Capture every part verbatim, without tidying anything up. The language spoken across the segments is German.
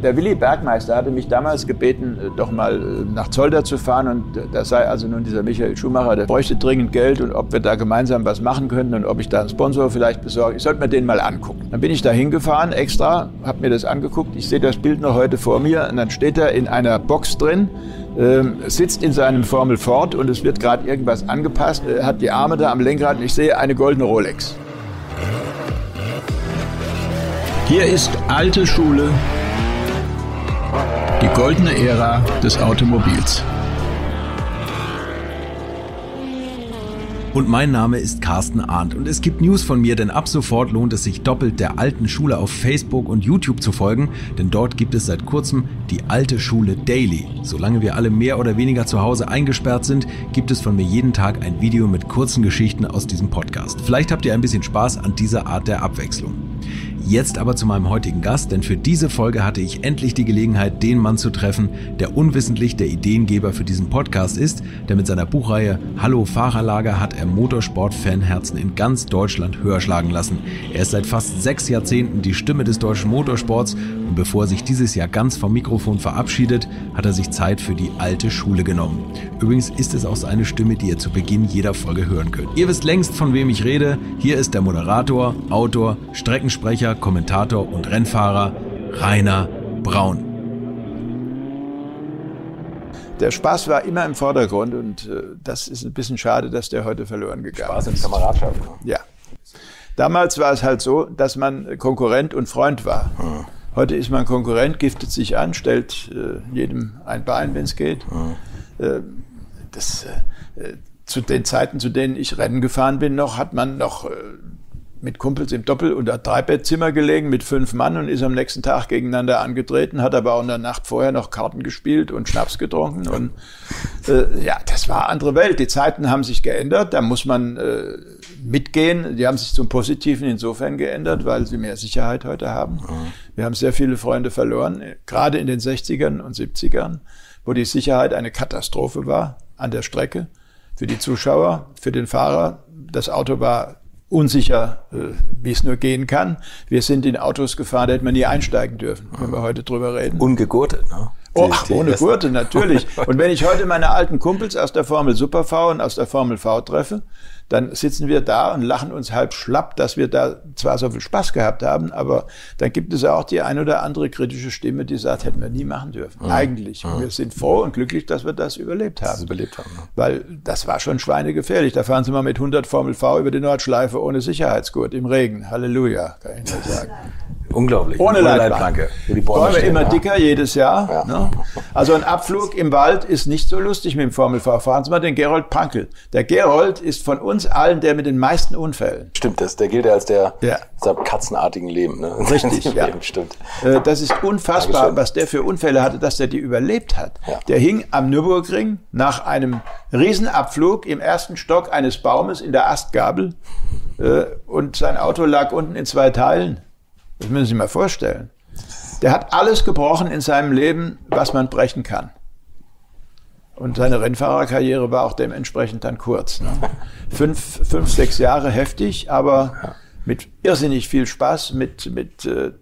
Der Willi Bergmeister hatte mich damals gebeten, doch mal nach Zolder zu fahren. Und da sei also nun dieser Michael Schumacher, der bräuchte dringend Geld und ob wir da gemeinsam was machen könnten und ob ich da einen Sponsor vielleicht besorge. Ich sollte mir den mal angucken. Dann bin ich da hingefahren extra, habe mir das angeguckt. Ich sehe das Bild noch heute vor mir. Und dann steht er in einer Box drin, sitzt in seinem Formel Ford und es wird gerade irgendwas angepasst. Er hat die Arme da am Lenkrad und ich sehe eine goldene Rolex. Hier ist alte Schule. Die goldene Ära des Automobils. Und mein Name ist Carsten Arndt und es gibt News von mir, denn ab sofort lohnt es sich doppelt, der alten Schule auf Facebook und YouTube zu folgen, denn dort gibt es seit kurzem die alte Schule Daily. Solange wir alle mehr oder weniger zu Hause eingesperrt sind, gibt es von mir jeden Tag ein Video mit kurzen Geschichten aus diesem Podcast. Vielleicht habt ihr ein bisschen Spaß an dieser Art der Abwechslung. Jetzt aber zu meinem heutigen Gast, denn für diese Folge hatte ich endlich die Gelegenheit, den Mann zu treffen, der unwissentlich der Ideengeber für diesen Podcast ist, der mit seiner Buchreihe Hallo Fahrerlager hat er Motorsport-Fanherzen in ganz Deutschland höher schlagen lassen. Er ist seit fast sechs Jahrzehnten die Stimme des deutschen Motorsports und bevor er sich dieses Jahr ganz vom Mikrofon verabschiedet, hat er sich Zeit für die alte Schule genommen. Übrigens ist es auch seine Stimme, die ihr zu Beginn jeder Folge hören könnt. Ihr wisst längst, von wem ich rede. Hier ist der Moderator, Autor, Streckensprecher, Kommentator und Rennfahrer Rainer Braun. Der Spaß war immer im Vordergrund und äh, das ist ein bisschen schade, dass der heute verloren gegangen ist. Spaß und Kameradschaft. Ja. Damals war es halt so, dass man Konkurrent und Freund war. Hm. Heute ist man Konkurrent, giftet sich an, stellt äh, jedem ein Bein, wenn es geht. Hm. Äh, das, äh, zu den Zeiten, zu denen ich Rennen gefahren bin, noch hat man noch... Äh, mit Kumpels im Doppel- oder Dreibettzimmer gelegen, mit fünf Mann und ist am nächsten Tag gegeneinander angetreten, hat aber auch in der Nacht vorher noch Karten gespielt und Schnaps getrunken. Und äh, ja, das war eine andere Welt. Die Zeiten haben sich geändert, da muss man äh, mitgehen. Die haben sich zum Positiven insofern geändert, weil sie mehr Sicherheit heute haben. Wir haben sehr viele Freunde verloren, gerade in den sechzigern und siebzigern, wo die Sicherheit eine Katastrophe war an der Strecke. Für die Zuschauer, für den Fahrer, das Auto war unsicher, wie es nur gehen kann. Wir sind in Autos gefahren, da hätte man nie einsteigen dürfen, wenn wir heute drüber reden. Ungegurtet, ne? Die, oh, ach, ohne Gurte, natürlich. Und wenn ich heute meine alten Kumpels aus der Formel Super V und aus der Formel V treffe, dann sitzen wir da und lachen uns halb schlapp, dass wir da zwar so viel Spaß gehabt haben, aber dann gibt es auch die ein oder andere kritische Stimme, die sagt, hätten wir nie machen dürfen. Ja. Eigentlich. Ja. Wir sind froh und glücklich, dass wir das überlebt haben. Das überlebt haben, ja. Weil das war schon schweinegefährlich. Da fahren sie mal mit hundert Formel V über die Nordschleife ohne Sicherheitsgurt im Regen. Halleluja, kann ich nur sagen. Unglaublich. Ohne, Ohne Leitplanke. Die Bäume stehen, immer ja. dicker jedes Jahr. Ja. Ne? Also ein Abflug im Wald ist nicht so lustig mit dem Formelfahrer. Fahren Sie mal den Gerold Pankl. Der Gerold ist von uns allen der mit den meisten Unfällen. Stimmt, das, der gilt ja als der ja. katzenartigen Leben. Ne? Richtig, ja. Leben, stimmt. Äh, das ist unfassbar, Dankeschön. Was der für Unfälle hatte, dass der die überlebt hat. Ja. Der hing am Nürburgring nach einem Riesenabflug im ersten Stock eines Baumes in der Astgabel äh, und sein Auto lag unten in zwei Teilen. Das müssen Sie sich mal vorstellen. Der hat alles gebrochen in seinem Leben, was man brechen kann. Und seine Rennfahrerkarriere war auch dementsprechend dann kurz. Ne? Fünf, fünf, sechs Jahre heftig, aber mit irrsinnig viel Spaß, mit, mit äh,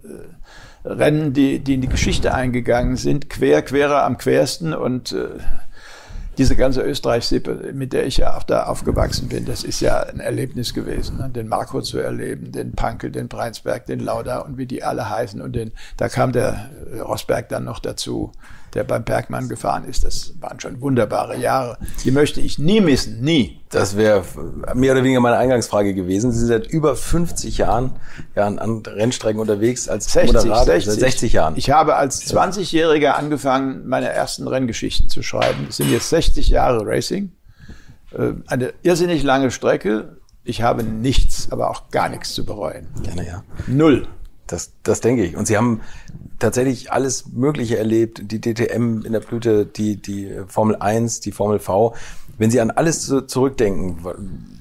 Rennen, die, die in die Geschichte eingegangen sind. Quer, querer am quersten und... Äh, Diese ganze Österreich-Sippe, mit der ich ja auch da aufgewachsen bin, das ist ja ein Erlebnis gewesen, ne? Den Marco zu erleben, den Pankl, den Breinsberg, den Lauda und wie die alle heißen. Und den, da kam der Rosberg dann noch dazu, der beim Bergmann gefahren ist. Das waren schon wunderbare Jahre. Die möchte ich nie missen, nie. Das wäre mehr oder weniger meine Eingangsfrage gewesen. Sie sind seit über fünfzig Jahren ja, an Rennstrecken unterwegs als Moderator. Seit sechzig Jahren. Ich habe als zwanzigjähriger angefangen, meine ersten Renngeschichten zu schreiben. Es sind jetzt sechzig Jahre Racing. Eine irrsinnig lange Strecke. Ich habe nichts, aber auch gar nichts zu bereuen. Gerne, ja. Null. Das, das denke ich. Und Sie haben tatsächlich alles Mögliche erlebt. Die D T M in der Blüte, die, die Formel eins, die Formel V. Wenn Sie an alles so zurückdenken,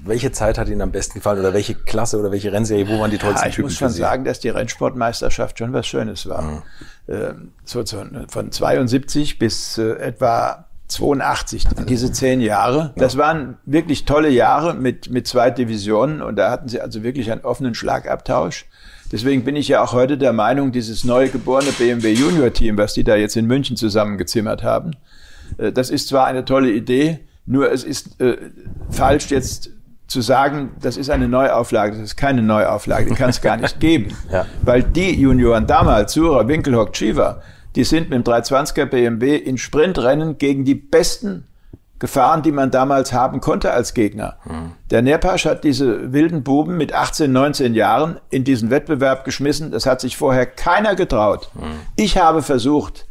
welche Zeit hat Ihnen am besten gefallen oder welche Klasse oder welche Rennserie, wo waren die tollsten ja, ich Typen? Ich muss schon Sie? sagen, dass die Rennsportmeisterschaft schon was Schönes war. Mhm. Ähm, so von zweiundsiebzig bis äh, etwa zweiundachtzig, diese zehn Jahre. Das waren wirklich tolle Jahre mit, mit zwei Divisionen und da hatten Sie also wirklich einen offenen Schlagabtausch. Deswegen bin ich ja auch heute der Meinung, dieses neu geborene B M W Junior Team, was die da jetzt in München zusammengezimmert haben, das ist zwar eine tolle Idee, nur es ist äh, falsch jetzt zu sagen, das ist eine Neuauflage, das ist keine Neuauflage, die kann es gar nicht geben. Ja. Weil die Junioren damals, Surer, Winkelhock, Schiefer, die sind mit dem dreihundertzwanziger B M W in Sprintrennen gegen die besten Gefahren, die man damals haben konnte als Gegner. Hm. Der Nerpasch hat diese wilden Buben mit achtzehn, neunzehn Jahren in diesen Wettbewerb geschmissen. Das hat sich vorher keiner getraut. Hm. Ich habe versucht,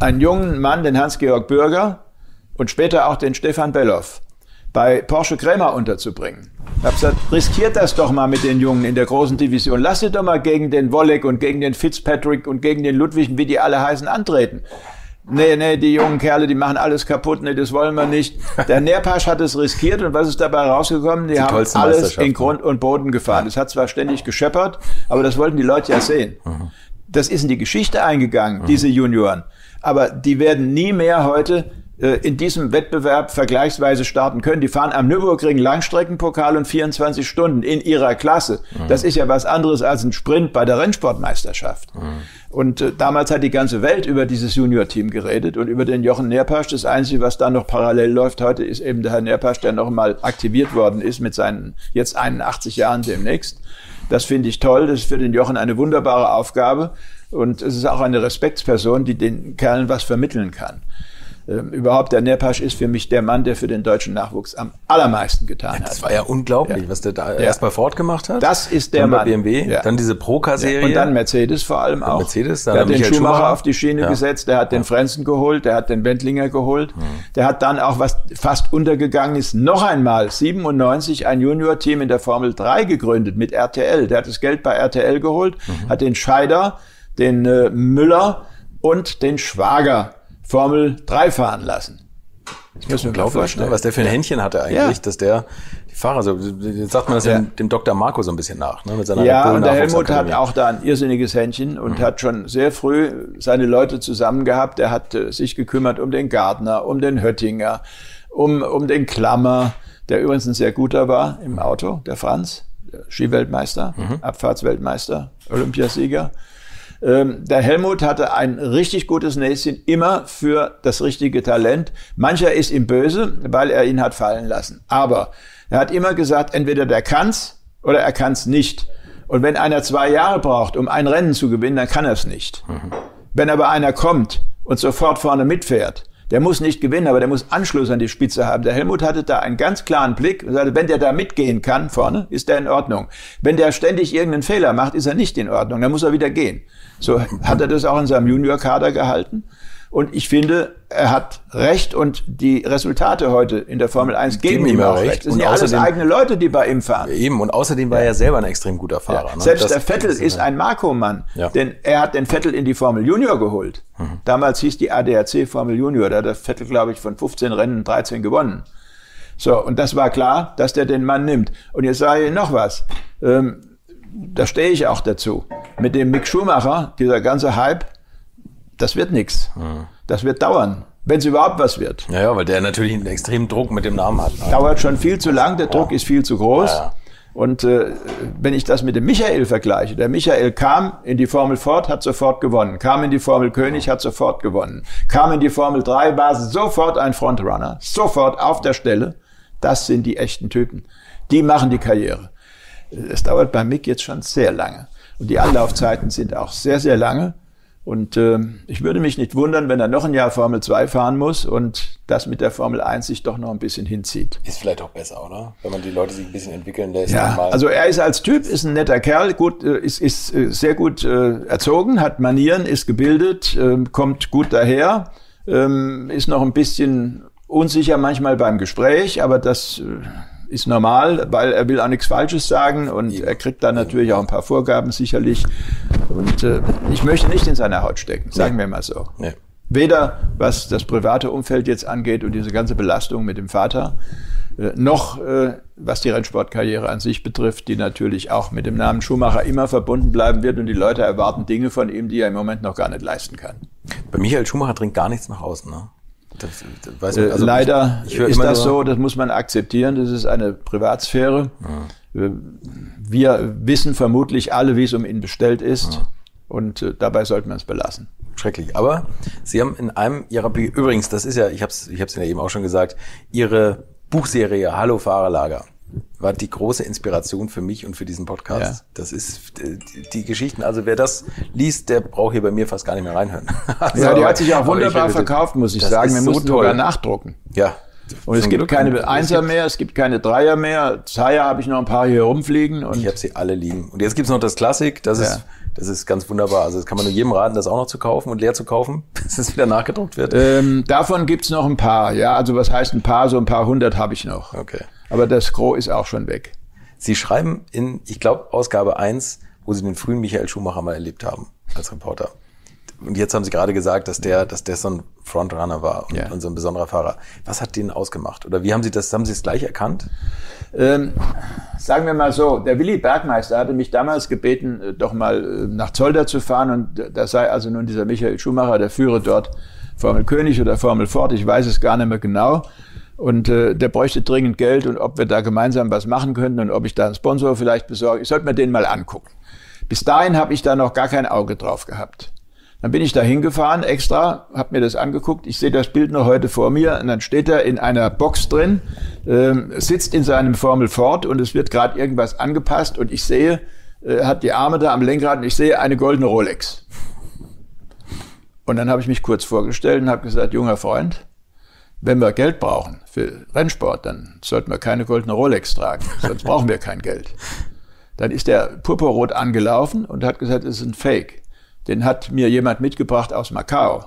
einen jungen Mann, den Hans-Georg Bürger und später auch den Stefan Belloff, bei Porsche Krämer unterzubringen. Ich habe gesagt, riskiert das doch mal mit den Jungen in der großen Division. Lasst sie doch mal gegen den Wolleck und gegen den Fitzpatrick und gegen den Ludwig, wie die alle heißen, antreten. Nee, nee, die jungen Kerle, die machen alles kaputt, nee, das wollen wir nicht. Der Nerpasch hat es riskiert und was ist dabei rausgekommen? Die, die haben alles in Grund und Boden gefahren. Das hat zwar ständig gescheppert, aber das wollten die Leute ja sehen. Mhm. Das ist in die Geschichte eingegangen, mhm. diese Junioren. Aber die werden nie mehr heute äh, in diesem Wettbewerb vergleichsweise starten können. Die fahren am Nürburgring Langstreckenpokal und vierundzwanzig Stunden in ihrer Klasse. Mhm. Das ist ja was anderes als ein Sprint bei der Rennsportmeisterschaft. Mhm. Und äh, damals hat die ganze Welt über dieses Junior-Team geredet und über den Jochen Nerpasch. Das Einzige, was da noch parallel läuft heute, ist eben der Herr Nerpasch, der noch mal aktiviert worden ist mit seinen jetzt einundachtzig Jahren demnächst. Das finde ich toll. Das ist für den Jochen eine wunderbare Aufgabe. Und es ist auch eine Respektsperson, die den Kerlen was vermitteln kann. Ähm, überhaupt, der Nerpasch ist für mich der Mann, der für den deutschen Nachwuchs am allermeisten getan ja, das hat. Das war ja unglaublich, ja. was der da ja. erst mal Ford gemacht hat. Das ist der dann Mann. Bei B M W, ja. dann diese Procar-Serie. Ja. Und dann Mercedes vor allem auch. Mercedes, dann der hat den Michael Schumacher, Schumacher auf die Schiene ja. gesetzt, der hat ja. den Frenzen geholt, der hat den Wendlinger geholt. Mhm. Der hat dann auch, was fast untergegangen ist, noch einmal siebenundneunzig ein Junior-Team in der Formel drei gegründet mit R T L. Der hat das Geld bei R T L geholt, mhm. hat den Scheider, den äh, Müller und den Schwager Formel drei fahren lassen. Das müssen wir mir vorstellen, was der für ein Händchen hatte eigentlich, ja. dass der die Fahrer so, jetzt sagt man das ja. dem, dem Doktor Marco so ein bisschen nach. Ne, mit seiner ja, und der Helmut hat auch da ein irrsinniges Händchen und mhm. hat schon sehr früh seine Leute zusammen gehabt. Er hat äh, sich gekümmert um den Gardner, um den Höttinger, um, um den Klammer, der übrigens ein sehr guter war im Auto, der Franz, Skiweltmeister, mhm. Abfahrtsweltmeister, Olympiasieger. Der Helmut hatte ein richtig gutes Näschen immer für das richtige Talent. Mancher ist ihm böse, weil er ihn hat fallen lassen. Aber er hat immer gesagt, entweder der kann's oder er kann's nicht. Und wenn einer zwei Jahre braucht, um ein Rennen zu gewinnen, dann kann er es nicht. Mhm. Wenn aber einer kommt und sofort vorne mitfährt, der muss nicht gewinnen, aber der muss Anschluss an die Spitze haben. Der Helmut hatte da einen ganz klaren Blick und sagte, wenn der da mitgehen kann vorne, ist der in Ordnung. Wenn der ständig irgendeinen Fehler macht, ist er nicht in Ordnung, dann muss er wieder gehen. So hat er das auch in seinem Junior-Kader gehalten. Und ich finde, er hat recht und die Resultate heute in der Formel eins geben, geben ihm auch recht. Es sind ja alles eigene Leute, die bei ihm fahren. Eben, und außerdem war ja. er selber ein extrem guter Fahrer. Ja. Ne? Selbst das der Vettel ist, ist ein Marco-Mann, ja. denn er hat den Vettel in die Formel Junior geholt. Mhm. Damals hieß die A D A C Formel Junior, da hat der Vettel, glaube ich, von fünfzehn Rennen dreizehn gewonnen. So, und das war klar, dass der den Mann nimmt. Und jetzt sage ich noch was. Ähm, Da stehe ich auch dazu. Mit dem Mick Schumacher, dieser ganze Hype, das wird nichts. Hm. Das wird dauern, wenn es überhaupt was wird. Ja, ja, weil der natürlich einen extremen Druck mit dem Namen hat. Ne? Dauert schon viel zu lang, der Druck ja. ist viel zu groß. Ja, ja. Und äh, wenn ich das mit dem Michael vergleiche, der Michael kam in die Formel Ford, hat sofort gewonnen. Kam in die Formel König, hat sofort gewonnen. Kam in die Formel drei, war sofort ein Frontrunner. Sofort auf der Stelle. Das sind die echten Typen. Die machen die Karriere. Es dauert bei Mick jetzt schon sehr lange. Und die Anlaufzeiten sind auch sehr, sehr lange. Und äh, ich würde mich nicht wundern, wenn er noch ein Jahr Formel zwei fahren muss und das mit der Formel eins sich doch noch ein bisschen hinzieht. Ist vielleicht auch besser, oder? Wenn man die Leute sich ein bisschen entwickeln lässt. Ja, mal. Also er ist als Typ, ist ein netter Kerl, gut, ist, ist sehr gut äh, erzogen, hat Manieren, ist gebildet, äh, kommt gut daher, äh, ist noch ein bisschen unsicher manchmal beim Gespräch, aber das... Äh, ist normal, weil er will auch nichts Falsches sagen und er kriegt dann natürlich auch ein paar Vorgaben sicherlich. Und äh, ich möchte nicht in seiner Haut stecken, sagen nee. wir mal so. Nee. Weder was das private Umfeld jetzt angeht und diese ganze Belastung mit dem Vater, äh, noch äh, was die Rennsportkarriere an sich betrifft, die natürlich auch mit dem Namen Schumacher immer verbunden bleiben wird und die Leute erwarten Dinge von ihm, die er im Moment noch gar nicht leisten kann. Bei Michael Schumacher dringt gar nichts nach außen, ne? Das, das weiß man, also Leider ich, ich ist das so, das muss man akzeptieren, das ist eine Privatsphäre. Ja. wir wissen vermutlich alle, wie es um ihn bestellt ist. Ja. Und äh, dabei sollten wir es belassen. Schrecklich. Aber Sie haben in einem Ihrer Bücher, übrigens, das ist ja, ich habe es ich hab's Ihnen ja eben auch schon gesagt, Ihre Buchserie Hallo Fahrerlager war die große Inspiration für mich und für diesen Podcast. Ja. Das ist die, die Geschichten. Also wer das liest, der braucht hier bei mir fast gar nicht mehr reinhören. Also, ja, die hat sich auch wunderbar verkauft, muss ich sagen. Wir mussten sogar nachdrucken. Ja. Und es gibt keine Einser mehr, es gibt keine Dreier mehr. Zweier habe ich noch ein paar hier rumfliegen. Und ich habe sie alle liegen. Und jetzt gibt's noch das Klassik. Das, ja. ist, das ist ganz wunderbar. Also das kann man nur jedem raten, das auch noch zu kaufen und leer zu kaufen, bis es wieder nachgedruckt wird. Ähm, davon gibt's noch ein paar. Ja, also was heißt ein paar? So ein paar hundert habe ich noch. Okay. Aber das Gros ist auch schon weg. Sie schreiben in, ich glaube, Ausgabe eins, wo Sie den frühen Michael Schumacher mal erlebt haben als Reporter. Und jetzt haben Sie gerade gesagt, dass der, dass der so ein Frontrunner war und, ja. und so ein besonderer Fahrer. Was hat den ausgemacht? Oder wie haben Sie das, haben Sie es gleich erkannt? Ähm, sagen wir mal so, der Willi Bergmeister hatte mich damals gebeten, doch mal nach Zolder zu fahren. Und da sei also nun dieser Michael Schumacher, der führe dort Formel König oder Formel Ford, ich weiß es gar nicht mehr genau. Und äh, der bräuchte dringend Geld und ob wir da gemeinsam was machen könnten und ob ich da einen Sponsor vielleicht besorge. Ich sollte mir den mal angucken. Bis dahin habe ich da noch gar kein Auge drauf gehabt. Dann bin ich da hingefahren extra, habe mir das angeguckt. Ich sehe das Bild noch heute vor mir. Und dann steht er in einer Box drin, äh, sitzt in seinem Formel Ford und es wird gerade irgendwas angepasst. Und ich sehe, er äh, hat die Arme da am Lenkrad und ich sehe eine goldene Rolex. Und dann habe ich mich kurz vorgestellt und habe gesagt, junger Freund, wenn wir Geld brauchen für Rennsport, dann sollten wir keine goldene Rolex tragen, sonst brauchen wir kein Geld. Dann ist der purpurrot angelaufen und hat gesagt, es ist ein Fake. Den hat mir jemand mitgebracht aus Macau.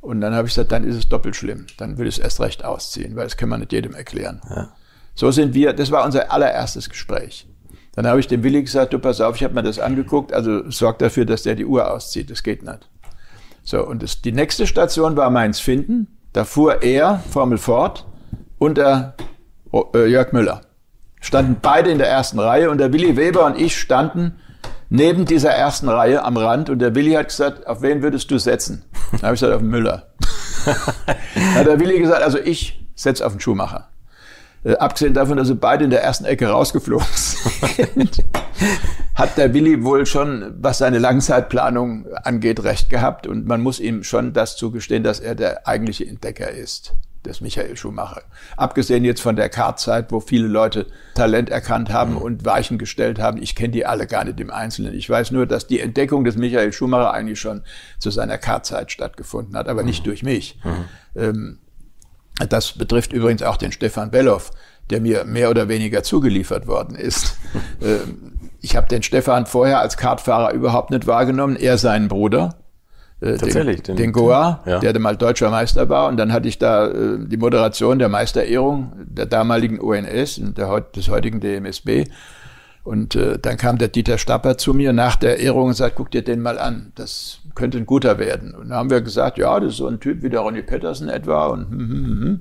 Und dann habe ich gesagt, dann ist es doppelt schlimm. Dann will ich es erst recht ausziehen, weil das kann man nicht jedem erklären. Ja. So sind wir, das war unser allererstes Gespräch. Dann habe ich dem Willi gesagt, du pass auf, ich habe mir das angeguckt, also sorg dafür, dass der die Uhr auszieht, das geht nicht. So, und das, die nächste Station war Mainz-Finden. Da fuhr er, Formel Ford, und der Jörg Müller. Standen beide in der ersten Reihe und der Willi Weber und ich standen neben dieser ersten Reihe am Rand und der Willi hat gesagt, auf wen würdest du setzen? Dann habe ich gesagt, auf den Müller. Dann hat der Willi gesagt, also ich setze auf den Schuhmacher. Äh, abgesehen davon, dass sie beide in der ersten Ecke rausgeflogen sind, hat der Willi wohl schon, was seine Langzeitplanung angeht, recht gehabt. Und man muss ihm schon das zugestehen, dass er der eigentliche Entdecker ist, des Michael Schumacher. Abgesehen jetzt von der Kartzeit, wo viele Leute Talent erkannt haben mhm. und Weichen gestellt haben. Ich kenne die alle gar nicht im Einzelnen. Ich weiß nur, dass die Entdeckung des Michael Schumacher eigentlich schon zu seiner Kartzeit stattgefunden hat, aber mhm. nicht durch mich. Mhm. Ähm, Das betrifft übrigens auch den Stefan Belloff, der mir mehr oder weniger zugeliefert worden ist. Ich habe den Stefan vorher als Kartfahrer überhaupt nicht wahrgenommen, er seinen Bruder, Tatsächlich, den, den, den Goa, ja. der mal deutscher Meister war. Und dann hatte ich da die Moderation der Meisterehrung der damaligen O N S und der, des heutigen D M S B. Und dann kam der Dieter Stapper zu mir nach der Ehrung und sagt, guck dir den mal an, das könnte ein guter werden. Und da haben wir gesagt, ja, das ist so ein Typ wie der Ronnie Peterson etwa. Und, hm, hm, hm.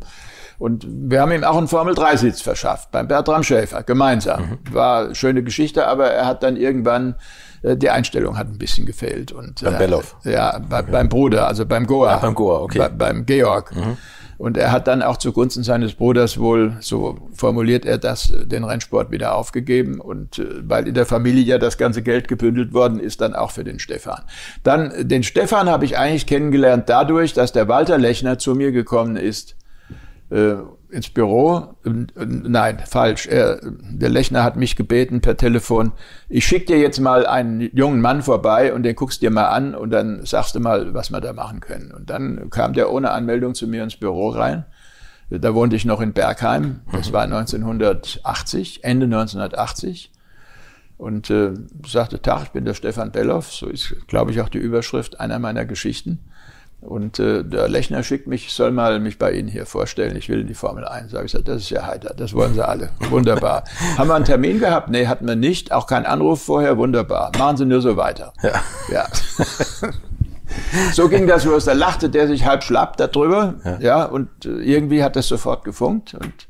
und wir haben ihm auch einen Formel drei Sitz verschafft, beim Bertram Schäfer, gemeinsam. Mhm. War schöne Geschichte, aber er hat dann irgendwann, äh, die Einstellung hat ein bisschen gefehlt. Und, beim äh, Belloff? Ja, bei, okay. beim Bruder, also beim Goa. Ja, beim Goa, okay. Bei, beim Georg. Mhm. Und er hat dann auch zugunsten seines Bruders wohl, so formuliert er das, den Rennsport wieder aufgegeben. Und weil in der Familie ja das ganze Geld gebündelt worden ist, dann auch für den Stefan. Dann den Stefan habe ich eigentlich kennengelernt dadurch, dass der Walter Lechner zu mir gekommen ist, äh, ins Büro. Nein, falsch. Er, der Lechner hat mich gebeten per Telefon, ich schicke dir jetzt mal einen jungen Mann vorbei und den guckst dir mal an und dann sagst du mal, was wir da machen können. Und dann kam der ohne Anmeldung zu mir ins Büro rein. Da wohnte ich noch in Bergheim. Das war neunzehnhundertachtzig, Ende neunzehnhundertachtzig. Und äh, sagte, Tag, ich bin der Stefan Belloff. So ist, glaube ich, auch die Überschrift einer meiner Geschichten. Und äh, der Lechner schickt mich, soll mal mich bei Ihnen hier vorstellen, ich will in die Formel eins. Da habe ich gesagt, das ist ja heiter, das wollen Sie alle, wunderbar. Haben wir einen Termin gehabt? Nee, hatten wir nicht, auch kein Anruf vorher, wunderbar. Machen Sie nur so weiter. Ja. ja. So ging das los, da lachte der sich halb schlapp darüber, ja, ja und äh, irgendwie hat das sofort gefunkt. Und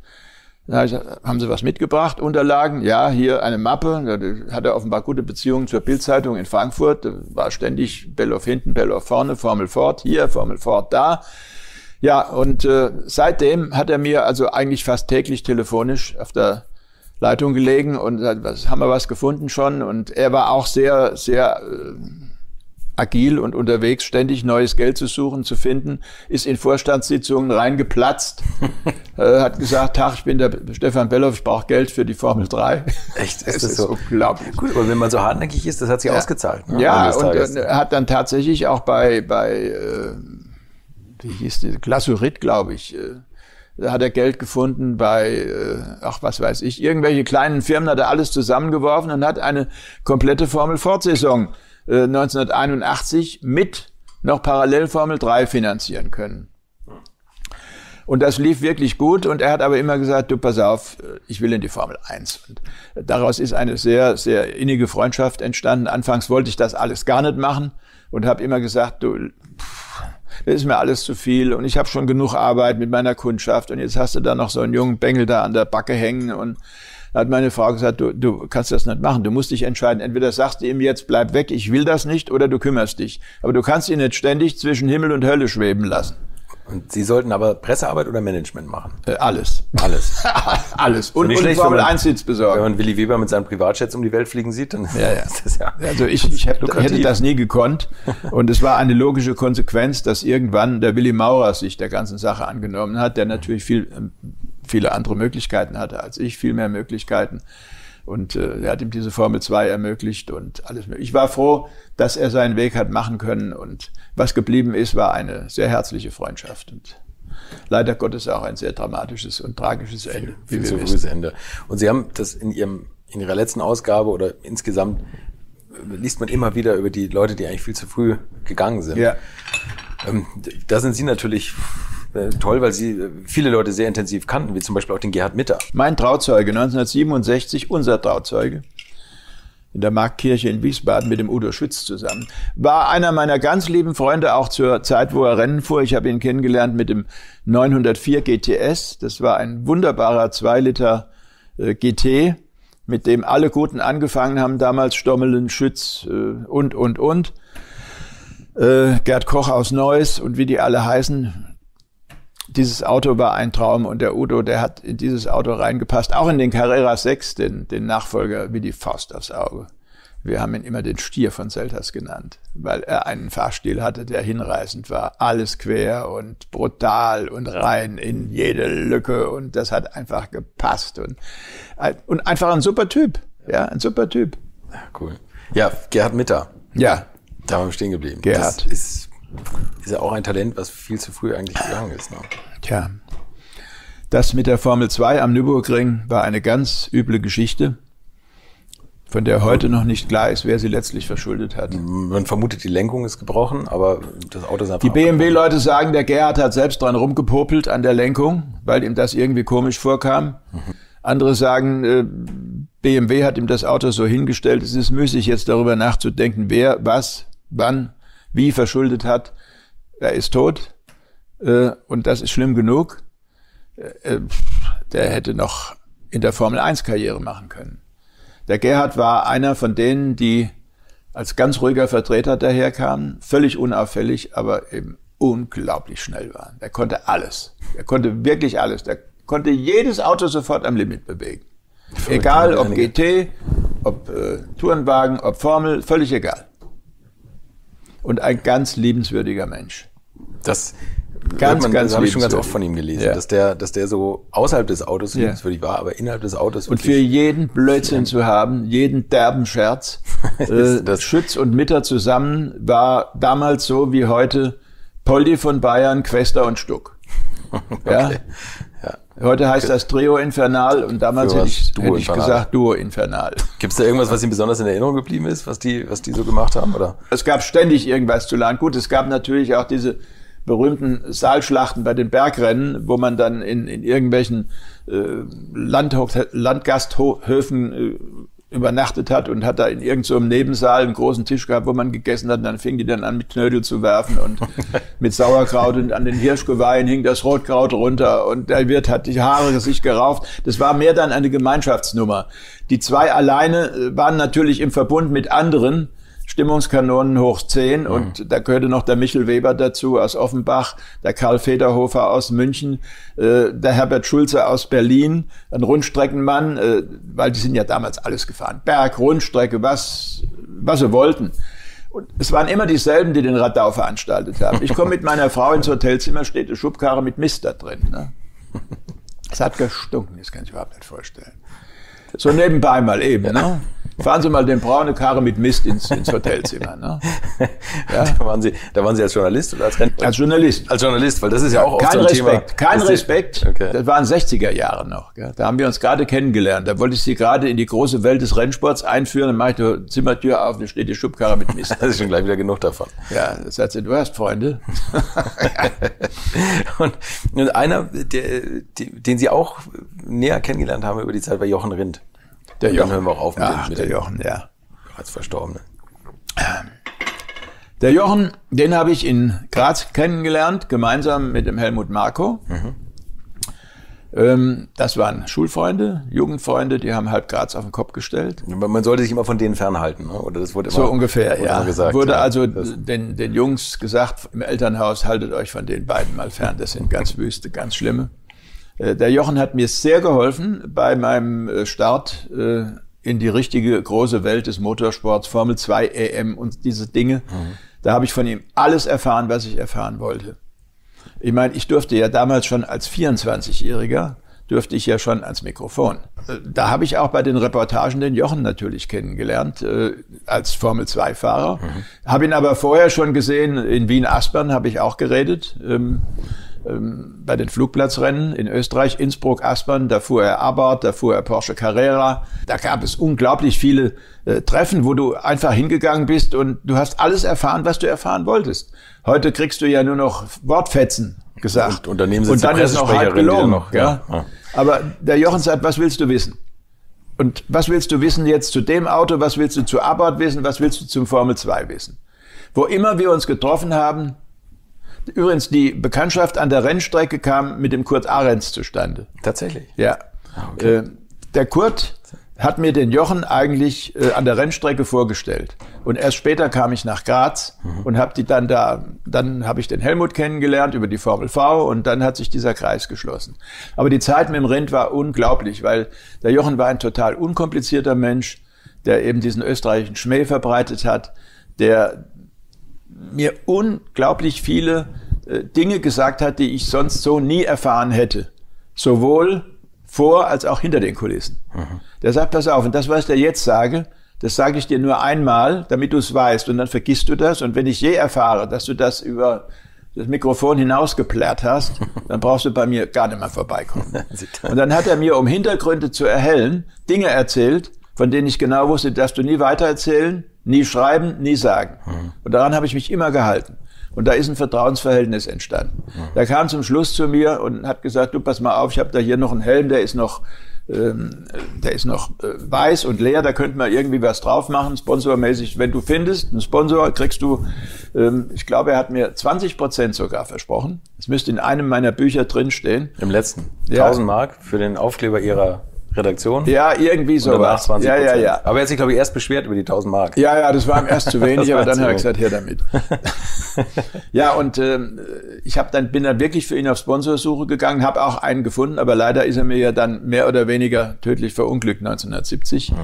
dann habe ich gesagt, haben Sie was mitgebracht, Unterlagen? Ja, hier eine Mappe, da hat er offenbar gute Beziehungen zur Bild-Zeitung in Frankfurt, da war ständig Belloff hinten, Belloff vorne, Formel Ford hier, Formel Ford da. Ja, und äh, seitdem hat er mir also eigentlich fast täglich telefonisch auf der Leitung gelegen und was, haben wir was gefunden schon. Und er war auch sehr, sehr äh, agil und unterwegs, ständig neues Geld zu suchen, zu finden, ist in Vorstandssitzungen reingeplatzt, äh, hat gesagt, Tag, ich bin der Stefan Bellof, ich brauche Geld für die Formel drei. Echt? Ist das, das ist so? Unglaublich. Gut, aber wenn man so hartnäckig ist, das hat sich ja ausgezahlt. Ne? Ja, und äh, hat dann tatsächlich auch bei, bei äh, wie hieß die, Glasurit, glaube ich, äh, da hat er Geld gefunden bei, äh, ach was weiß ich, irgendwelche kleinen Firmen, hat er alles zusammengeworfen und hat eine komplette Formel vier Saison äh, neunzehnhunderteinundachtzig mit noch parallel Formel drei finanzieren können. Und das lief wirklich gut und er hat aber immer gesagt, du pass auf, ich will in die Formel eins. Und daraus ist eine sehr, sehr innige Freundschaft entstanden. Anfangs wollte ich das alles gar nicht machen und habe immer gesagt, du... Pff, das ist mir alles zu viel und ich habe schon genug Arbeit mit meiner Kundschaft und jetzt hast du da noch so einen jungen Bengel da an der Backe hängen. Und da hat meine Frau gesagt, du, du kannst das nicht machen, du musst dich entscheiden. Entweder sagst du ihm jetzt, bleib weg, ich will das nicht, oder du kümmerst dich. Aber du kannst ihn nicht ständig zwischen Himmel und Hölle schweben lassen. Und Sie sollten aber Pressearbeit oder Management machen? Äh, alles. Alles. Alles. Und, und, und Formel eins Sitz besorgen. Wenn man Willi Weber mit seinen Privatjets um die Welt fliegen sieht, dann ja, ja. ist das ja... Also ich, ich hätte, hätte das nie gekonnt. Und es war eine logische Konsequenz, dass irgendwann der Willi Maurer sich der ganzen Sache angenommen hat, der natürlich viel, viele andere Möglichkeiten hatte als ich, viel mehr Möglichkeiten. Und äh, er hat ihm diese Formel zwei ermöglicht und alles mögliche. Ich war froh, dass er seinen Weg hat machen können. Und was geblieben ist, war eine sehr herzliche Freundschaft. Und leider Gottes auch ein sehr dramatisches und tragisches Ende. Wie viel zu frühes Ende. Und Sie haben das in Ihrem, in Ihrer letzten Ausgabe oder insgesamt, liest man immer wieder über die Leute, die eigentlich viel zu früh gegangen sind. Ja. Ähm, da sind Sie natürlich... toll, weil Sie viele Leute sehr intensiv kannten, wie zum Beispiel auch den Gerhard Mitter. Mein Trauzeuge, neunzehnhundertsiebenundsechzig, unser Trauzeuge, in der Marktkirche in Wiesbaden mit dem Udo Schütz zusammen, war einer meiner ganz lieben Freunde, auch zur Zeit, wo er Rennen fuhr. Ich habe ihn kennengelernt mit dem neunhundertvier G T S. Das war ein wunderbarer zwei Liter G T, mit dem alle Guten angefangen haben, damals Stommelen, Schütz und, und, und. Gerd Koch aus Neuss und wie die alle heißen. Dieses Auto war ein Traum und der Udo, der hat in dieses Auto reingepasst, auch in den Carrera sechs, den, den Nachfolger, wie die Faust aufs Auge. Wir haben ihn immer den Stier von Selters genannt, weil er einen Fahrstil hatte, der hinreißend war. Alles quer und brutal und rein in jede Lücke und das hat einfach gepasst. Und, und einfach ein super Typ, ja, ein super Typ. Ja, cool. Ja, Gerhard Mitter. Ja. Da haben wir stehen geblieben. Gerhard. Das ist... ist ja auch ein Talent, was viel zu früh eigentlich gegangen ist. Ne? Tja, das mit der Formel zwei am Nürburgring war eine ganz üble Geschichte, von der heute noch nicht klar ist, wer sie letztlich verschuldet hat. Man vermutet, die Lenkung ist gebrochen, aber das Auto ist einfach... Die B M W-Leute sagen, der Gerhard hat selbst dran rumgepopelt an der Lenkung, weil ihm das irgendwie komisch vorkam. Mhm. Andere sagen, B M W hat ihm das Auto so hingestellt, es ist müßig jetzt darüber nachzudenken, wer, was, wann, wie verschuldet hat, er ist tot äh, und das ist schlimm genug. Äh, der hätte noch in der Formel eins Karriere machen können. Der Gerhard war einer von denen, die als ganz ruhiger Vertreter daherkamen, völlig unauffällig, aber eben unglaublich schnell waren. Er konnte alles, er konnte wirklich alles, er konnte jedes Auto sofort am Limit bewegen. Egal ob G T, ob äh, Tourenwagen, ob Formel, völlig egal. Und ein ganz liebenswürdiger Mensch. Das, ganz, man, ganz das habe ich schon ganz oft von ihm gelesen, ja. dass, der, dass der so außerhalb des Autos ja. liebenswürdig war, aber innerhalb des Autos... Und für jeden Blödsinn zu haben, jeden derben Scherz, das, das Schütz und Mitter zusammen war damals so wie heute Poldi von Bayern, Quester und Stuck. Okay. Ja? Ja. Heute heißt das Trio Infernal und damals hätte ich, hätte ich gesagt Duo Infernal. Gibt es da irgendwas, was Ihnen besonders in Erinnerung geblieben ist, was die, was die so gemacht haben? Oder? Es gab ständig irgendwas zu lernen. Gut, es gab natürlich auch diese berühmten Saalschlachten bei den Bergrennen, wo man dann in, in irgendwelchen äh, Landgasthöfen äh, übernachtet hat und hat da in irgendeinem so einem Nebensaal einen großen Tisch gehabt, wo man gegessen hat. Und dann fingen die dann an, mit Knödel zu werfen und mit Sauerkraut und an den Hirschgeweihen hing das Rotkraut runter und der Wirt hat die Haare sich gerauft. Das war mehr dann eine Gemeinschaftsnummer. Die zwei alleine waren natürlich im Verbund mit anderen Stimmungskanonen hoch zehn, und mhm. da gehörte noch der Michel Weber dazu aus Offenbach, der Karl Federhofer aus München, äh, der Herbert Schulze aus Berlin, ein Rundstreckenmann, äh, weil die sind ja damals alles gefahren. Berg, Rundstrecke, was, was sie wollten. Und es waren immer dieselben, die den Radau veranstaltet haben. Ich komme mit meiner Frau ins Hotelzimmer, steht eine Schubkarre mit Mist da drin. Ne? Es hat gestunken, das kann ich überhaupt nicht vorstellen. So nebenbei mal eben, ne? Fahren Sie mal den braune Karre mit Mist ins, ins Hotelzimmer. Ne? Ja. Da, waren Sie, da waren Sie als Journalist oder als Rentner? Als Journalist. Als Journalist, weil das ist ja auch oft so ein Thema. Kein Respekt, okay. Das waren sechziger Jahre noch. Gell? Da haben wir uns gerade kennengelernt. Da wollte ich Sie gerade in die große Welt des Rennsports einführen. Dann mache ich die Zimmertür auf, da steht die Schubkarre mit Mist. Das ist schon gleich wieder genug davon. Ja, das heißt, du hast Freunde. und, und einer, der, den Sie auch näher kennengelernt haben über die Zeit, war Jochen Rindt. Der Jochen, hören wir auch auf mit, Ach, mit der Jochen, ja. Als Verstorbene. Der Jochen, den habe ich in Graz kennengelernt, gemeinsam mit dem Helmut Marko. Mhm. Das waren Schulfreunde, Jugendfreunde, die haben halb Graz auf den Kopf gestellt. Man sollte sich immer von denen fernhalten, oder? Das wurde immer so ungefähr, wurde ja. Gesagt, wurde also den, den Jungs gesagt, im Elternhaus, haltet euch von den beiden mal fern, das sind ganz wüste, ganz schlimme. Der Jochen hat mir sehr geholfen bei meinem Start äh, in die richtige große Welt des Motorsports, Formel zwei, E M und diese Dinge. Mhm. Da habe ich von ihm alles erfahren, was ich erfahren wollte. Ich meine, ich durfte ja damals schon als vierundzwanzigjähriger, durfte ich ja schon ans Mikrofon. Da habe ich auch bei den Reportagen den Jochen natürlich kennengelernt, äh, als Formel zwei Fahrer. Mhm. Habe ihn aber vorher schon gesehen, in Wien-Aspern habe ich auch geredet. Ähm, bei den Flugplatzrennen in Österreich, Innsbruck, Aspern, da fuhr er Abarth, da fuhr er Porsche Carrera. Da gab es unglaublich viele äh, Treffen, wo du einfach hingegangen bist und du hast alles erfahren, was du erfahren wolltest. Heute kriegst du ja nur noch Wortfetzen gesagt. Und, und dann nehmen sie und dann ist noch halb gelogen. Noch, ja. Ja. Aber der Jochen sagt, was willst du wissen? Und was willst du wissen jetzt zu dem Auto? Was willst du zu Abarth wissen? Was willst du zum Formel zwei wissen? Wo immer wir uns getroffen haben. Übrigens, die Bekanntschaft an der Rennstrecke kam mit dem Kurt Arends zustande. Tatsächlich? Ja. Ah, okay. Der Kurt hat mir den Jochen eigentlich an der Rennstrecke vorgestellt. Und erst später kam ich nach Graz mhm. und habe die dann da, dann habe ich den Helmut kennengelernt über die Formel V und dann hat sich dieser Kreis geschlossen. Aber die Zeit mit dem Rind war unglaublich, weil der Jochen war ein total unkomplizierter Mensch, der eben diesen österreichischen Schmäh verbreitet hat, der mir unglaublich viele äh, Dinge gesagt hat, die ich sonst so nie erfahren hätte. Sowohl vor als auch hinter den Kulissen. Mhm. Der sagt, pass auf, und das, was ich dir jetzt sage, das sage ich dir nur einmal, damit du es weißt. Und dann vergisst du das. Und wenn ich je erfahre, dass du das über das Mikrofon hinausgeplärrt hast, dann brauchst du bei mir gar nicht mehr vorbeikommen. Und dann hat er mir, um Hintergründe zu erhellen, Dinge erzählt, von denen ich genau wusste, darfst du nie weitererzählen, nie schreiben, nie sagen. Mhm. Und daran habe ich mich immer gehalten. Und da ist ein Vertrauensverhältnis entstanden. Mhm. Da kam zum Schluss zu mir und hat gesagt, du pass mal auf, ich habe da hier noch einen Helm, der ist noch, ähm, der ist noch äh, weiß und leer, da könnten wir irgendwie was drauf machen, sponsormäßig. Wenn du findest, einen Sponsor kriegst du, ähm, ich glaube, er hat mir zwanzig Prozent sogar versprochen. Das müsste in einem meiner Bücher drinstehen. Im letzten. Ja. tausend Mark für den Aufkleber ihrer Redaktion? Ja, irgendwie sowas. Ja, ja, ja. Aber er hat sich, glaube ich, erst beschwert über die tausend Mark. Ja, ja, das war ihm erst zu wenig, aber dann habe ich gesagt, her damit. Ja, und ähm, ich hab dann, bin dann wirklich für ihn auf Sponsorsuche gegangen, habe auch einen gefunden, aber leider ist er mir ja dann mehr oder weniger tödlich verunglückt neunzehnhundertsiebzig. Hm.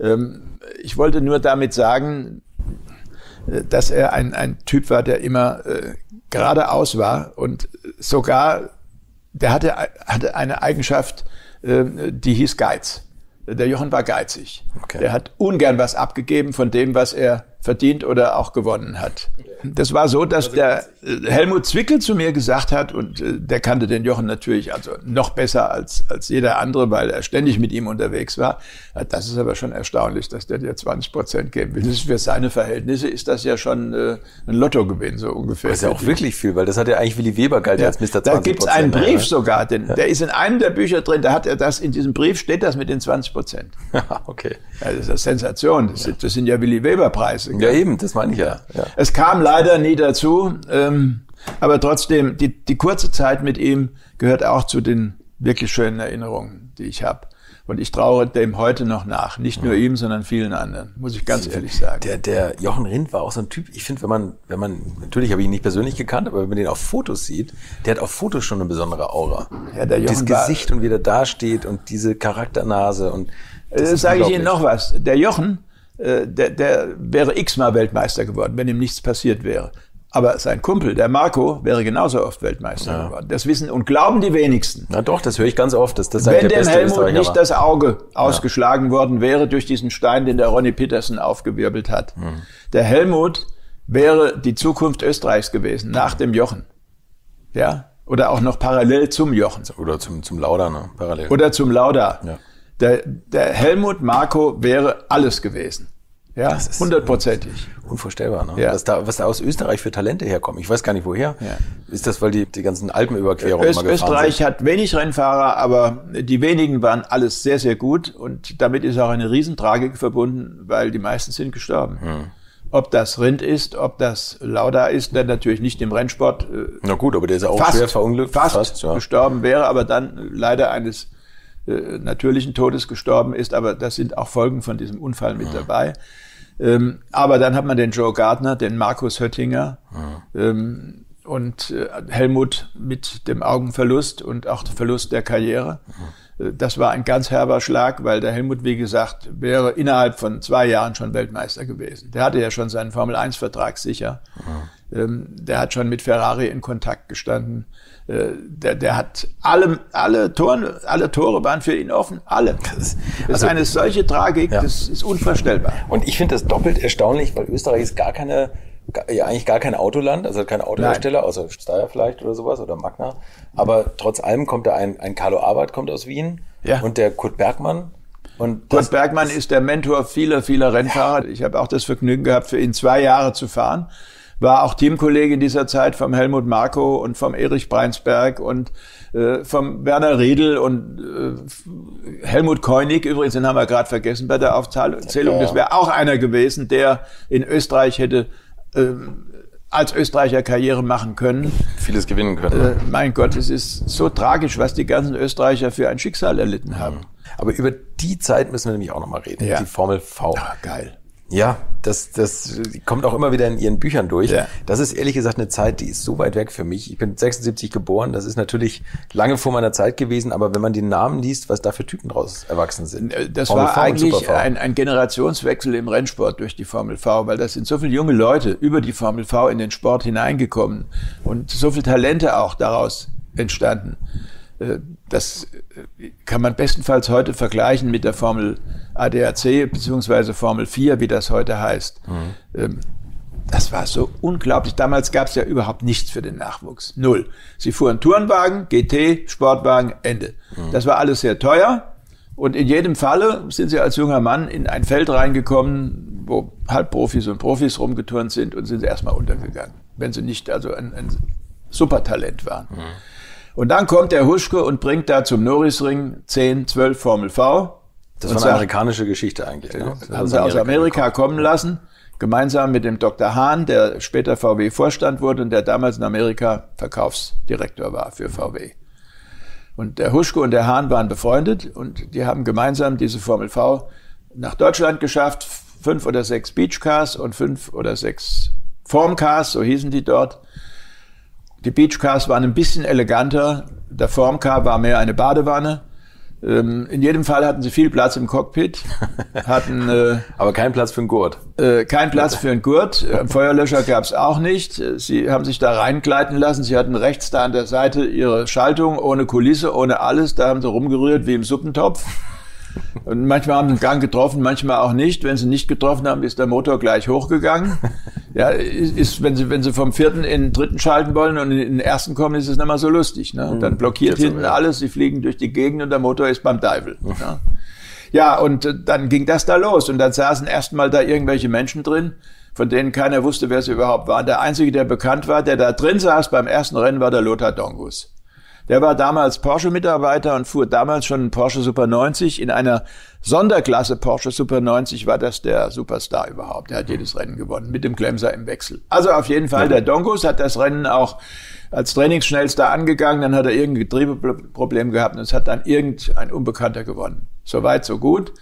Ähm, ich wollte nur damit sagen, dass er ein, ein Typ war, der immer äh, geradeaus war und sogar, der hatte, hatte eine Eigenschaft, die hieß Geiz. Der Jochen war geizig. Okay. Der hat ungern was abgegeben von dem, was er verdient oder auch gewonnen hat. Das war so, dass der Helmut Zwickel zu mir gesagt hat, und der kannte den Jochen natürlich also noch besser als, als jeder andere, weil er ständig mit ihm unterwegs war. Das ist aber schon erstaunlich, dass der dir zwanzig Prozent geben will. Das ist für seine Verhältnisse ist das ja schon äh, ein Lottogewinn, so ungefähr. Das ist ja auch wirklich viel, weil das hat ja eigentlich Willi Weber galt ja, als Mister zwanzig Prozent. Da gibt es einen Brief sogar, den, ja. Der ist in einem der Bücher drin, da hat er das, in diesem Brief steht das mit den zwanzig Prozent. Okay. Ja, das ist eine Sensation, das, ja. das sind ja Willi Weber Preise. Ja, eben, das meine ich ja. ja. Es kam leider nie dazu, ähm, aber trotzdem, die, die kurze Zeit mit ihm gehört auch zu den wirklich schönen Erinnerungen, die ich habe. Und ich trauere dem heute noch nach. Nicht nur ihm, sondern vielen anderen, muss ich ganz ehrlich sagen. Der, der Jochen Rindt war auch so ein Typ, ich finde, wenn man, wenn man, natürlich habe ich ihn nicht persönlich gekannt, aber wenn man den auf Fotos sieht, der hat auf Fotos schon eine besondere Aura. Ja, der Jochen Dieses war, Gesicht und wie der dasteht und diese Charakternase und das sage ich Ihnen noch was. Der Jochen, äh, der, der wäre x-mal Weltmeister geworden, wenn ihm nichts passiert wäre. Aber sein Kumpel, der Marco, wäre genauso oft Weltmeister ja. geworden. Das wissen und glauben die wenigsten. Na doch, das höre ich ganz oft. Dass das Wenn der dem beste Helmut nicht war. Das Auge ausgeschlagen ja. worden wäre durch diesen Stein, den der Ronnie Petersen aufgewirbelt hat. Mhm. Der Helmut wäre die Zukunft Österreichs gewesen, nach dem Jochen. Ja? Oder auch noch parallel zum Jochen. Oder zum, zum Lauda, ne? Parallel. Oder zum Lauda. Ja. Der, der Helmut Marko wäre alles gewesen. Ja, hundertprozentig. Unvorstellbar, ne? Ja. Was, da, was da aus Österreich für Talente herkommen. Ich weiß gar nicht, woher. Ja. Ist das, weil die, die ganzen Alpenüberquerungen Öst, immer gefahren Österreich sind? Hat wenig Rennfahrer, aber die wenigen waren alles sehr, sehr gut. Und damit ist auch eine Riesentragik verbunden, weil die meisten sind gestorben. Hm. Ob das Rindt ist, ob das Lauda ist, der natürlich nicht im Rennsport äh, na gut, aber der ist auch fast, schwer verunglückt. Fast, fast ja. gestorben wäre, aber dann leider eines natürlichen Todes gestorben ist, aber das sind auch Folgen von diesem Unfall mit ja. dabei. Ähm, aber dann hat man den Joe Gardner, den Markus Höttinger ja. ähm, und äh, Helmut mit dem Augenverlust und auch Verlust der Karriere. Ja. Das war ein ganz herber Schlag, weil der Helmut, wie gesagt, wäre innerhalb von zwei Jahren schon Weltmeister gewesen. Der hatte ja schon seinen Formel eins Vertrag sicher. Ja. Ähm, der hat schon mit Ferrari in Kontakt gestanden. Der, der hat alle, alle, Toren, alle Tore waren für ihn offen, alle. Das ist eine solche Tragik, ja. das ist unvorstellbar. Und ich finde das doppelt erstaunlich, weil Österreich ist gar keine, ja eigentlich gar kein Autoland, also kein Autohersteller, Nein. außer Steyr vielleicht oder sowas oder Magna. Aber trotz allem kommt da ein, ein Carlo Abarth kommt aus Wien ja. und der Kurt Bergmann. Und Kurt Bergmann ist der Mentor vieler, vieler Rennfahrer. Ja. Ich habe auch das Vergnügen gehabt, für ihn zwei Jahre zu fahren. War auch Teamkollege in dieser Zeit vom Helmut Marko und vom Erich Breinsberg und äh, vom Werner Riedl und äh, Helmut Koenig. Übrigens, den haben wir gerade vergessen bei der Aufzählung. Das wäre auch einer gewesen, der in Österreich hätte äh, als Österreicher Karriere machen können. Vieles gewinnen können. Äh, mein Gott, es ist so tragisch, was die ganzen Österreicher für ein Schicksal erlitten haben. Aber über die Zeit müssen wir nämlich auch nochmal reden. Ja. Die Formel V. Ah, geil. Ja, das, das kommt auch immer wieder in Ihren Büchern durch. Ja. Das ist ehrlich gesagt eine Zeit, die ist so weit weg für mich. Ich bin sechsundsiebzig geboren, das ist natürlich lange vor meiner Zeit gewesen, aber wenn man die Namen liest, was da für Typen draus erwachsen sind. Das Formel war V eigentlich ein, ein Generationswechsel im Rennsport durch die Formel V, weil das sind so viele junge Leute über die Formel V in den Sport hineingekommen und so viele Talente auch daraus entstanden. Das kann man bestenfalls heute vergleichen mit der Formel A D A C bzw. Formel vier, wie das heute heißt. Mhm. Das war so unglaublich. Damals gab es ja überhaupt nichts für den Nachwuchs. Null. Sie fuhren Tourenwagen, G T, Sportwagen, Ende. Mhm. Das war alles sehr teuer. Und in jedem Falle sind sie als junger Mann in ein Feld reingekommen, wo Halbprofis und Profis rumgeturnt sind und sind erstmal untergegangen, wenn sie nicht also ein, ein Supertalent waren. Mhm. Und dann kommt der Huschke und bringt da zum Norrisring zehn, zwölf Formel V. Das war eine amerikanische Geschichte eigentlich. Ja, das haben sie aus Amerika kommen lassen, gemeinsam mit dem Doktor Hahn, der später V W-Vorstand wurde und der damals in Amerika Verkaufsdirektor war für V W. Und der Huschke und der Hahn waren befreundet und die haben gemeinsam diese Formel V nach Deutschland geschafft. Fünf oder sechs Beachcars und fünf oder sechs Formcars, so hießen die dort. Die Beachcars waren ein bisschen eleganter, der Formcar war mehr eine Badewanne. Ähm, in jedem Fall hatten sie viel Platz im Cockpit. Hatten, äh, aber keinen Platz für einen Gurt. Äh, kein Platz für einen Gurt, einen Feuerlöscher gab es auch nicht. Sie haben sich da reingleiten lassen, sie hatten rechts da an der Seite ihre Schaltung, ohne Kulisse, ohne alles. Da haben sie rumgerührt wie im Suppentopf. Und manchmal haben sie einen Gang getroffen, manchmal auch nicht. Wenn sie nicht getroffen haben, ist der Motor gleich hochgegangen. Ja, ist, wenn sie, wenn sie vom vierten in den dritten schalten wollen und in den ersten kommen, ist es nicht mal so lustig, ne? Und dann blockiert hinten alles, sie fliegen durch die Gegend und der Motor ist beim Teufel. Ne? Ja, und dann ging das da los und dann saßen erstmal da irgendwelche Menschen drin, von denen keiner wusste, wer sie überhaupt waren. Der einzige, der bekannt war, der da drin saß beim ersten Rennen, war der Lothar Dongus. Der war damals Porsche-Mitarbeiter und fuhr damals schon einen Porsche Super neunzig. In einer Sonderklasse Porsche Super neunzig war das der Superstar überhaupt. Der hat jedes Rennen gewonnen, mit dem Klemser im Wechsel. Also auf jeden Fall, der Dongus hat das Rennen auch als Trainingsschnellster angegangen. Dann hat er irgendein Getriebeproblem gehabt und es hat dann irgendein Unbekannter gewonnen. Soweit, so gut.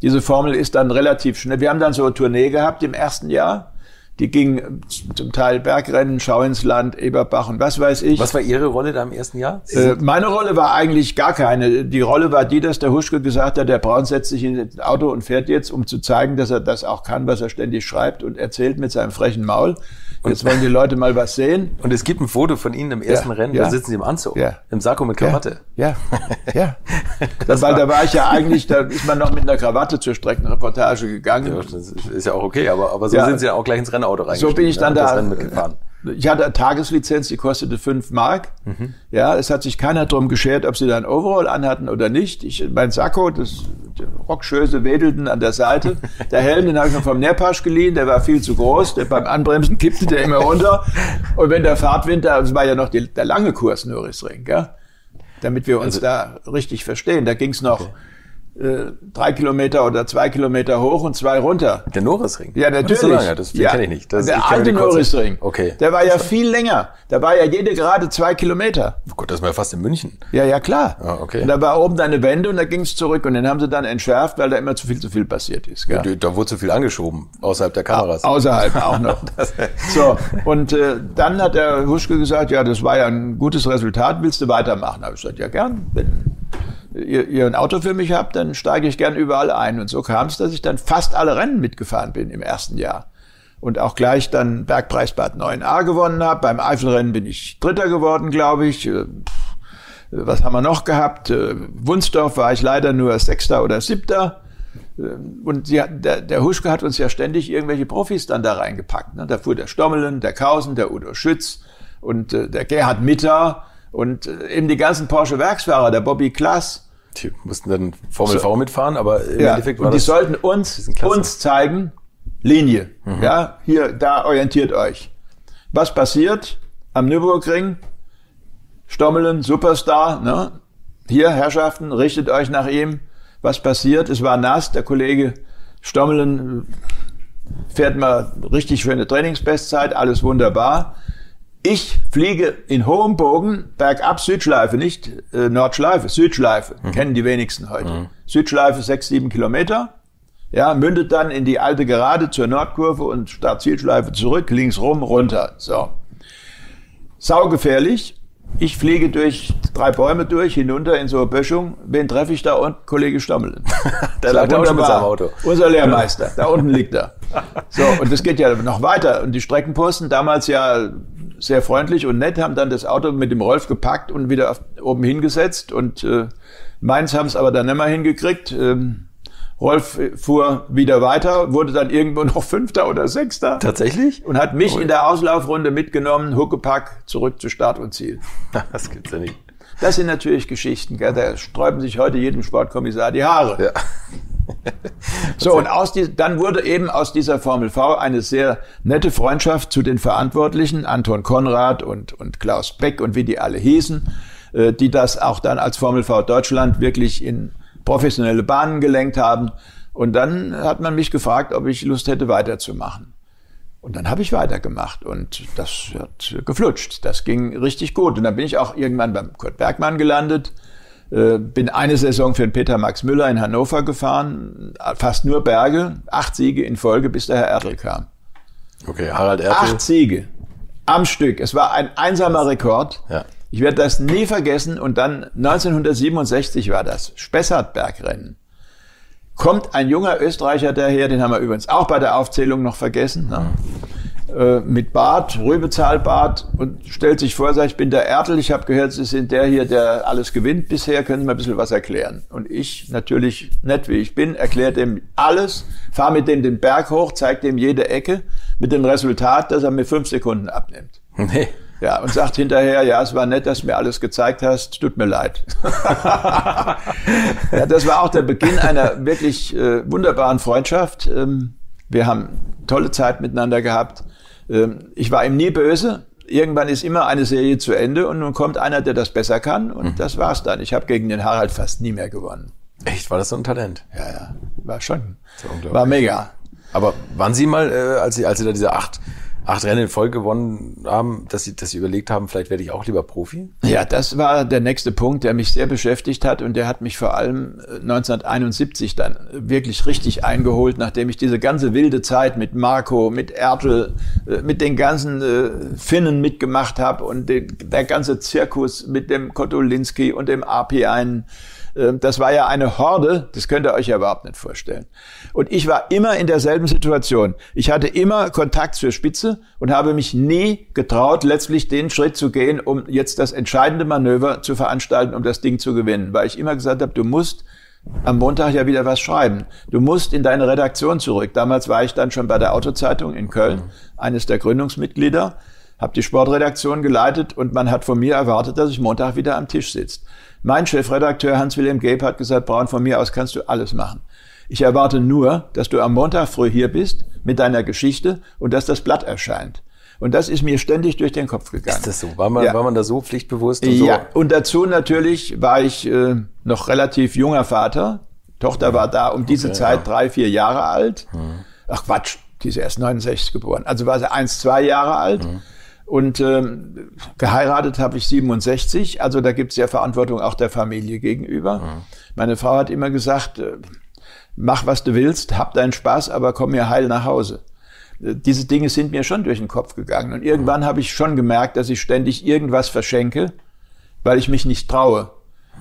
Diese Formel ist dann relativ schnell. Wir haben dann so eine Tournee gehabt im ersten Jahr. Die ging zum Teil Bergrennen, Schauinsland, Eberbach und was weiß ich. Was war Ihre Rolle da im ersten Jahr? Äh, meine Rolle war eigentlich gar keine. Die Rolle war die, dass der Huschke gesagt hat, der Braun setzt sich in das Auto und fährt jetzt, um zu zeigen, dass er das auch kann, was er ständig schreibt und erzählt mit seinem frechen Maul. Und jetzt wollen die Leute mal was sehen. Und es gibt ein Foto von Ihnen im ersten ja, Rennen, ja, da sitzen Sie im Anzug, ja, im Sakko mit Krawatte. Ja, ja, ja. Das war, weil da war ich ja eigentlich, da ist man noch mit einer Krawatte zur Streckenreportage gegangen. Ja, das ist ja auch okay, aber, aber so ja, sind Sie ja auch gleich ins Rennauto reingestiegen. So bin ich dann ja, da. Mitgefahren. Ich hatte eine Tageslizenz, die kostete fünf Mark. Mhm. Ja, es hat sich keiner drum geschert, ob sie da ein Overall anhatten oder nicht. Ich, mein Sakko, das Rockschöße wedelten an der Seite. Der Helm, den habe ich noch vom Nerpasch geliehen, der war viel zu groß. Der, beim Anbremsen kippte der immer runter. Und wenn der Fahrtwind, das war ja noch die, der lange Kurs Nürburgring, gell? Damit wir uns also, da richtig verstehen. Da ging es noch. Okay. drei Kilometer oder zwei Kilometer hoch und zwei runter. Der Nürburgring? Ja, natürlich. So lange, das ja, kenne ich nicht. Das, der ich alte Nürburgring. Okay. Der war ja viel länger. Da war ja jede Gerade zwei Kilometer. Oh Gott, das war ja fast in München. Ja, ja, klar. Ah, okay. Und da war oben eine Wende und da ging es zurück. Und den haben sie dann entschärft, weil da immer zu viel zu viel passiert ist. Gell? Ja, da wurde zu viel angeschoben, außerhalb der Kameras. Außerhalb auch noch. So, und äh, dann hat der Huschke gesagt, ja, das war ja ein gutes Resultat, willst du weitermachen? Da habe ich gesagt, ja, gern, bin Ihr, ihr ein Auto für mich habt, dann steige ich gern überall ein. Und so kam es, dass ich dann fast alle Rennen mitgefahren bin im ersten Jahr. Und auch gleich dann Bergpreis Bad neun a gewonnen habe. Beim Eifelrennen bin ich Dritter geworden, glaube ich. Was haben wir noch gehabt? Wunsdorf war ich leider nur Sechster oder Siebter. Und sie, der, der Huschke hat uns ja ständig irgendwelche Profis dann da reingepackt. Da fuhr der Stommelen, der Kausen, der Udo Schütz und der Gerhard Mitter und eben die ganzen Porsche-Werksfahrer, der Bobby Klass. Die mussten dann Formel V mitfahren, aber im ja, Endeffekt war und die das sollten uns, uns zeigen, Linie, mhm, ja, hier, da orientiert euch. Was passiert am Nürburgring? Stommelen, Superstar, ne? Hier, Herrschaften, richtet euch nach ihm. Was passiert? Es war nass, der Kollege Stommelen fährt mal richtig schöne Trainingsbestzeit, alles wunderbar. Ich fliege in hohem Bogen bergab Südschleife, nicht äh, Nordschleife, Südschleife, mhm, kennen die wenigsten heute. Mhm. Südschleife sechs, sieben Kilometer, ja, mündet dann in die alte Gerade zur Nordkurve und Start Zielschleife zurück, links rum, runter. So. Saugefährlich. Ich fliege durch drei Bäume durch, hinunter in so eine Böschung. Wen treffe ich da unten? Kollege Stommelen. Der lag da unten mit seinem Auto. Unser Lehrmeister. Da unten liegt er. So, und das geht ja noch weiter. Und die Streckenposten, damals ja sehr freundlich und nett, haben dann das Auto mit dem Rolf gepackt und wieder auf, oben hingesetzt. Und äh, meins haben es aber dann nicht mehr hingekriegt. Ähm, Rolf fuhr wieder weiter, wurde dann irgendwo noch Fünfter oder Sechster. Tatsächlich? Und hat mich oh, in der Auslaufrunde mitgenommen, Huckepack, zurück zu Start und Ziel. Das gibt's ja nicht. Das sind natürlich Geschichten, gell? Da sträuben sich heute jedem Sportkommissar die Haare. Ja. So, und aus die, dann wurde eben aus dieser Formel V eine sehr nette Freundschaft zu den Verantwortlichen, Anton Konrad und, und Klaus Beck und wie die alle hießen, die das auch dann als Formel V Deutschland wirklich in professionelle Bahnen gelenkt haben. Und dann hat man mich gefragt, ob ich Lust hätte, weiterzumachen. Und dann habe ich weitergemacht und das hat geflutscht. Das ging richtig gut. Und dann bin ich auch irgendwann beim Kurt Bergmann gelandet, bin eine Saison für den Peter Max Müller in Hannover gefahren, fast nur Berge, acht Siege in Folge, bis der Herr Ertl kam. Okay, Harald Ertl. Acht Siege am Stück. Es war ein einsamer Rekord. Ja. Ich werde das nie vergessen. Und dann neunzehnhundertsiebenundsechzig war das Spessartbergrennen. Kommt ein junger Österreicher daher, den haben wir übrigens auch bei der Aufzählung noch vergessen, ne? äh, mit Bart, Rübezahlbart, und stellt sich vor, sagt, ich bin der Ertl, ich habe gehört, Sie sind der hier, der alles gewinnt bisher, können Sie mal ein bisschen was erklären. Und ich, natürlich nett wie ich bin, erkläre dem alles, fahre mit dem den Berg hoch, zeige dem jede Ecke, mit dem Resultat, dass er mir fünf Sekunden abnimmt. Nee. Ja, und sagt hinterher, ja, es war nett, dass du mir alles gezeigt hast, tut mir leid. Ja, das war auch der Beginn einer wirklich äh, wunderbaren Freundschaft. Ähm, wir haben tolle Zeit miteinander gehabt. Ähm, ich war ihm nie böse. Irgendwann ist immer eine Serie zu Ende und nun kommt einer, der das besser kann, und mhm, das war's dann. Ich habe gegen den Harald fast nie mehr gewonnen. Echt? War das so ein Talent? Ja, ja, war schon. War mega. Aber waren Sie mal, äh, als Sie, als Sie da diese acht acht Rennen in Folge gewonnen haben, dass sie, dass sie überlegt haben, vielleicht werde ich auch lieber Profi? Ja, das war der nächste Punkt, der mich sehr beschäftigt hat, und der hat mich vor allem neunzehnhunderteinundsiebzig dann wirklich richtig eingeholt, nachdem ich diese ganze wilde Zeit mit Marco, mit Ertl, mit den ganzen Finnen mitgemacht habe und der ganze Zirkus mit dem Kotulinski und dem A P eins. Das war ja eine Horde, das könnt ihr euch ja überhaupt nicht vorstellen. Und ich war immer in derselben Situation. Ich hatte immer Kontakt zur Spitze und habe mich nie getraut, letztlich den Schritt zu gehen, um jetzt das entscheidende Manöver zu veranstalten, um das Ding zu gewinnen. Weil ich immer gesagt habe, du musst am Montag ja wieder was schreiben. Du musst in deine Redaktion zurück. Damals war ich dann schon bei der Autozeitung in Köln, eines der Gründungsmitglieder, habe die Sportredaktion geleitet und man hat von mir erwartet, dass ich Montag wieder am Tisch sitze. Mein Chefredakteur Hans-Wilhelm Geb hat gesagt, Braun, von mir aus kannst du alles machen. Ich erwarte nur, dass du am Montag früh hier bist mit deiner Geschichte und dass das Blatt erscheint. Und das ist mir ständig durch den Kopf gegangen. Ist das so? War man, ja. war man da so pflichtbewusst? Und so? Ja, und dazu natürlich war ich äh, noch relativ junger Vater. Tochter ja. war da um diese okay, Zeit ja. drei, vier Jahre alt. Hm. Ach Quatsch, die ist erst neunundsechzig geboren. Also war sie eins, zwei Jahre alt. Hm. Und ähm, geheiratet habe ich siebenundsechzig, also da gibt es ja Verantwortung auch der Familie gegenüber. Mhm. Meine Frau hat immer gesagt, äh, mach was du willst, hab deinen Spaß, aber komm mir heil nach Hause. Äh, diese Dinge sind mir schon durch den Kopf gegangen. Und irgendwann mhm. habe ich schon gemerkt, dass ich ständig irgendwas verschenke, weil ich mich nicht traue.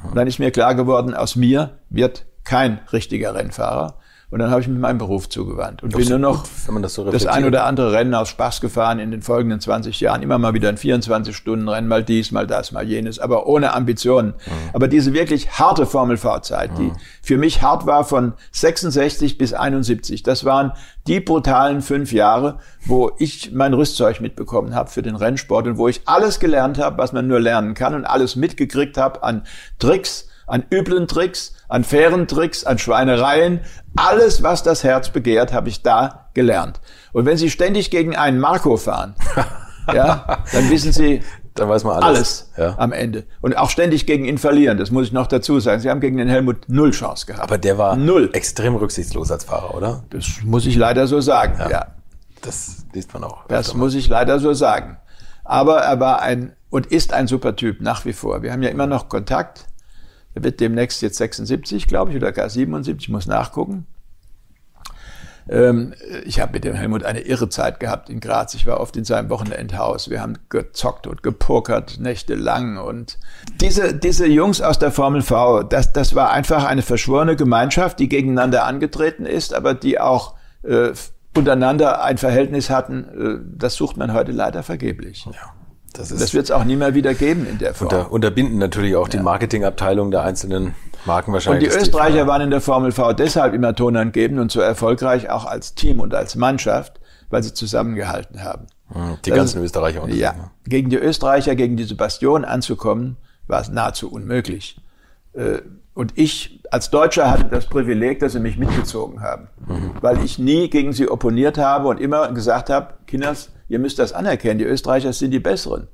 Mhm. Und dann ist mir klar geworden, aus mir wird kein richtiger Rennfahrer. Und dann habe ich mich meinem Beruf zugewandt und bin nur noch das, so das ein oder andere Rennen aus Spaß gefahren in den folgenden zwanzig Jahren. Immer mal wieder ein vierundzwanzig-Stunden-Rennen, mal dies, mal das, mal jenes, aber ohne Ambitionen. Mhm. Aber diese wirklich harte Formel-V-Zeit, mhm. die für mich hart war von sechsundsechzig bis einundsiebzig, das waren die brutalen fünf Jahre, wo ich mein Rüstzeug mitbekommen habe für den Rennsport und wo ich alles gelernt habe, was man nur lernen kann und alles mitgekriegt habe an Tricks, an üblen Tricks, an fairen Tricks, an Schweinereien. Alles, was das Herz begehrt, habe ich da gelernt. Und wenn Sie ständig gegen einen Marco fahren, ja, dann wissen Sie dann weiß man alles, alles ja. am Ende. Und auch ständig gegen ihn verlieren, das muss ich noch dazu sagen. Sie haben gegen den Helmut null Chance gehabt. Aber der war null. Extrem rücksichtslos als Fahrer, oder? Das muss ich leider so sagen, ja. ja. Das liest man auch. Das muss ich leider so sagen. Aber er war ein und ist ein super Typ nach wie vor. Wir haben ja immer noch Kontakt. Er wird demnächst jetzt sechsundsiebzig, glaube ich, oder gar siebenundsiebzig, ich muss nachgucken. Ähm, ich habe mit dem Helmut eine irre Zeit gehabt in Graz. Ich war oft in seinem Wochenendhaus. Wir haben gezockt und gepokert, nächtelang. Und diese, diese Jungs aus der Formel V, das, das war einfach eine verschworene Gemeinschaft, die gegeneinander angetreten ist, aber die auch äh, untereinander ein Verhältnis hatten. Äh, das sucht man heute leider vergeblich. Ja. Das, das wird es auch nie mehr wieder geben in der Form. Unter, unterbinden natürlich auch ja. die Marketingabteilung der einzelnen Marken wahrscheinlich. Und die Österreicher die waren in der Formel V deshalb immer tonangebend und so erfolgreich auch als Team und als Mannschaft, weil sie zusammengehalten haben. Die das ganzen ist, Österreicher. Ja, ja, gegen die Österreicher, gegen diese Bastion anzukommen, war es nahezu unmöglich. Und ich als Deutscher hatte das Privileg, dass sie mich mitgezogen haben, mhm. weil ich nie gegen sie opponiert habe und immer gesagt habe, Kinders, ihr müsst das anerkennen, die Österreicher sind die Besseren.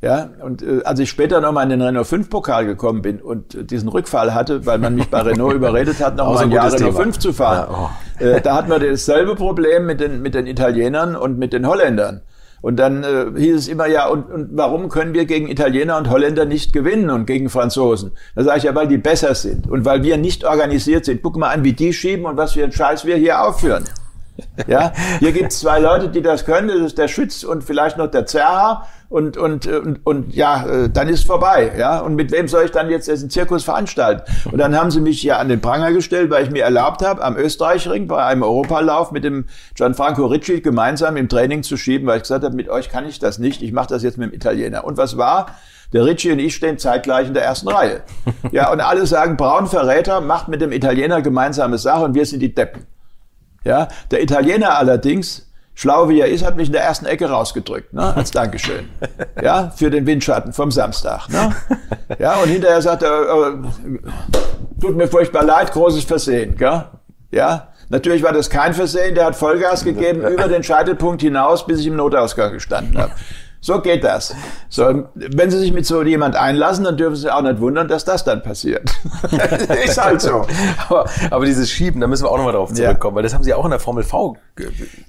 Ja, und äh, als ich später nochmal in den Renault fünf Pokal gekommen bin und äh, diesen Rückfall hatte, weil man mich bei Renault überredet hat, nochmal ein Jahr Renault fünf zu fahren, ja, oh. äh, da hatten wir dasselbe Problem mit den, mit den Italienern und mit den Holländern. Und dann äh, hieß es immer, ja, und, und warum können wir gegen Italiener und Holländer nicht gewinnen und gegen Franzosen? Da sage ich ja, weil die besser sind und weil wir nicht organisiert sind. Guck mal an, wie die schieben und was für einen Scheiß wir hier aufführen. Ja, hier gibt es zwei Leute, die das können, das ist der Schütz und vielleicht noch der Zerha und, und, und, und ja, dann ist vorbei, ja, und mit wem soll ich dann jetzt diesen Zirkus veranstalten? Und dann haben sie mich ja an den Pranger gestellt, weil ich mir erlaubt habe, am Österreichring bei einem Europalauf mit dem Gianfranco Ricci gemeinsam im Training zu schieben, weil ich gesagt habe, mit euch kann ich das nicht, ich mache das jetzt mit dem Italiener. Und was war? Der Ricci und ich stehen zeitgleich in der ersten Reihe. Ja, und alle sagen, Braun, Verräter, macht mit dem Italiener gemeinsame Sache und wir sind die Deppen. Ja, der Italiener allerdings, schlau wie er ist, hat mich in der ersten Ecke rausgedrückt, ne, als Dankeschön, ja, für den Windschatten vom Samstag, ne, ja, und hinterher sagt er, äh, tut mir furchtbar leid, großes Versehen, gell? Ja, natürlich war das kein Versehen, der hat Vollgas gegeben über den Scheitelpunkt hinaus, bis ich im Notausgang gestanden habe. So geht das. So, wenn Sie sich mit so jemand einlassen, dann dürfen Sie auch nicht wundern, dass das dann passiert. Ist halt so. Aber, aber dieses Schieben, da müssen wir auch nochmal drauf zurückkommen, ja. Weil das haben Sie auch in der Formel V.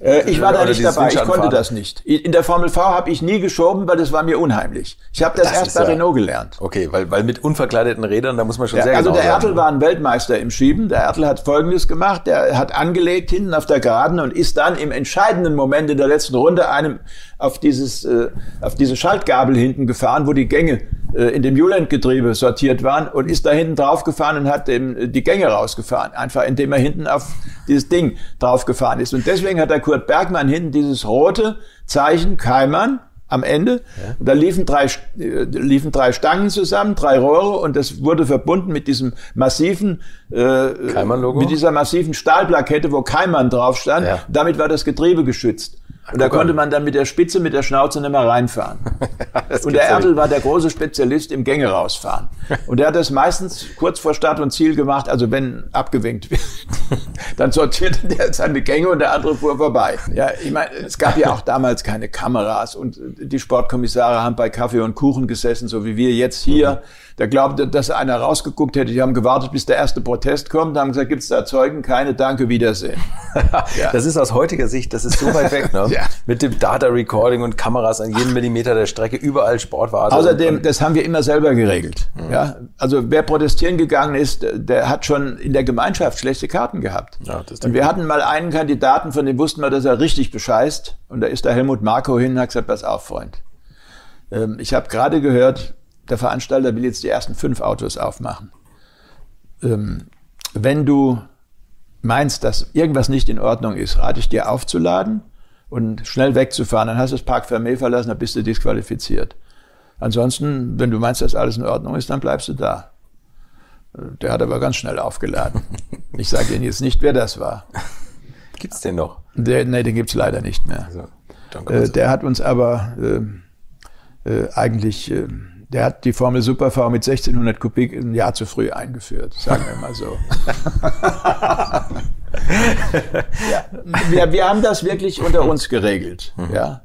Äh, ich war da nicht dabei, ich konnte das nicht. In der Formel V habe ich nie geschoben, weil das war mir unheimlich. Ich habe das, das erst bei ja, Renault gelernt. Okay, weil, weil mit unverkleideten Rädern, da muss man schon ja, sehr also genau Also der Ertl war ein Weltmeister im Schieben. Der Ertl hat Folgendes gemacht, der hat angelegt hinten auf der Geraden und ist dann im entscheidenden Moment in der letzten Runde einem auf dieses... Äh, auf diese Schaltgabel hinten gefahren, wo die Gänge äh, in dem Newland-Getriebe sortiert waren und ist da hinten draufgefahren und hat dem, die Gänge rausgefahren, einfach indem er hinten auf dieses Ding draufgefahren ist. Und deswegen hat der Kurt Bergmann hinten dieses rote Zeichen Kaimann am Ende. Ja. Und da liefen drei, äh, liefen drei Stangen zusammen, drei Rohre und das wurde verbunden mit diesem massiven äh, Kaimann-Logo, mit dieser massiven Stahlplakette, wo Kaimann drauf stand. Ja. Damit war das Getriebe geschützt. Und da konnte man dann mit der Spitze, mit der Schnauze nicht mehr reinfahren. Und der Ertl war der große Spezialist im Gänge rausfahren. Und der hat das meistens kurz vor Start und Ziel gemacht, also wenn abgewinkt wird, dann sortierte der seine Gänge und der andere fuhr vorbei. Ja, ich meine, es gab ja auch damals keine Kameras und die Sportkommissare haben bei Kaffee und Kuchen gesessen, so wie wir jetzt hier. Mhm. Da glaubte, dass einer rausgeguckt hätte. Die haben gewartet, bis der erste Protest kommt. Da haben gesagt, gibt es da Zeugen? Keine, danke, Wiedersehen. Ja. Das ist aus heutiger Sicht, das ist so weit weg, ne? Ja. Mit dem Data-Recording und Kameras an jedem Millimeter der Strecke, überall Sportwarte. Außerdem, das haben wir immer selber geregelt. Mhm. Ja? Also wer protestieren gegangen ist, der hat schon in der Gemeinschaft schlechte Karten gehabt. Ja, das und wir hatten mal einen Kandidaten, von dem wussten wir, dass er richtig bescheißt. Und da ist der Helmut Marko hin und hat gesagt, pass auf, Freund. Ich habe gerade gehört, der Veranstalter will jetzt die ersten fünf Autos aufmachen. Ähm, wenn du meinst, dass irgendwas nicht in Ordnung ist, rate ich dir aufzuladen und schnell wegzufahren. Dann hast du das Parc Fermé verlassen, dann bist du disqualifiziert. Ansonsten, wenn du meinst, dass alles in Ordnung ist, dann bleibst du da. Der hat aber ganz schnell aufgeladen. Ich sage Ihnen jetzt nicht, wer das war. Gibt's den noch? Der, nee, den gibt's leider nicht mehr. Also, danke, äh, der hat uns aber äh, äh, eigentlich... Äh, Der hat die Formel Super V mit sechzehnhundert Kubik ein Jahr zu früh eingeführt, sagen wir mal so. Ja, wir, wir haben das wirklich unter uns geregelt. Mhm. Ja.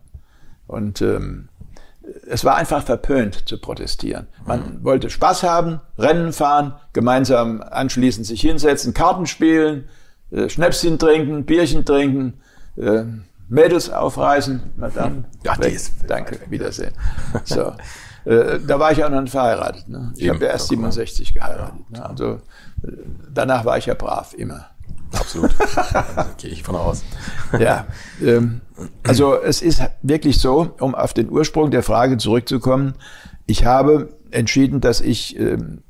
Und ähm, es war einfach verpönt zu protestieren. Man mhm. wollte Spaß haben, Rennen fahren, gemeinsam anschließend sich hinsetzen, Karten spielen, äh, Schnäpschen trinken, Bierchen trinken, äh, Mädels aufreißen. Madame, ja, die ist danke, Wiedersehen. So. Da war ich auch noch nicht verheiratet. Ne? Ich habe ja erst siebenundsechzig geheiratet. Ja. Ne? Also danach war ich ja brav, immer. Absolut. Also, gehe ich von aus. Ja, ähm, also es ist wirklich so, um auf den Ursprung der Frage zurückzukommen, ich habe entschieden, dass ich ähm,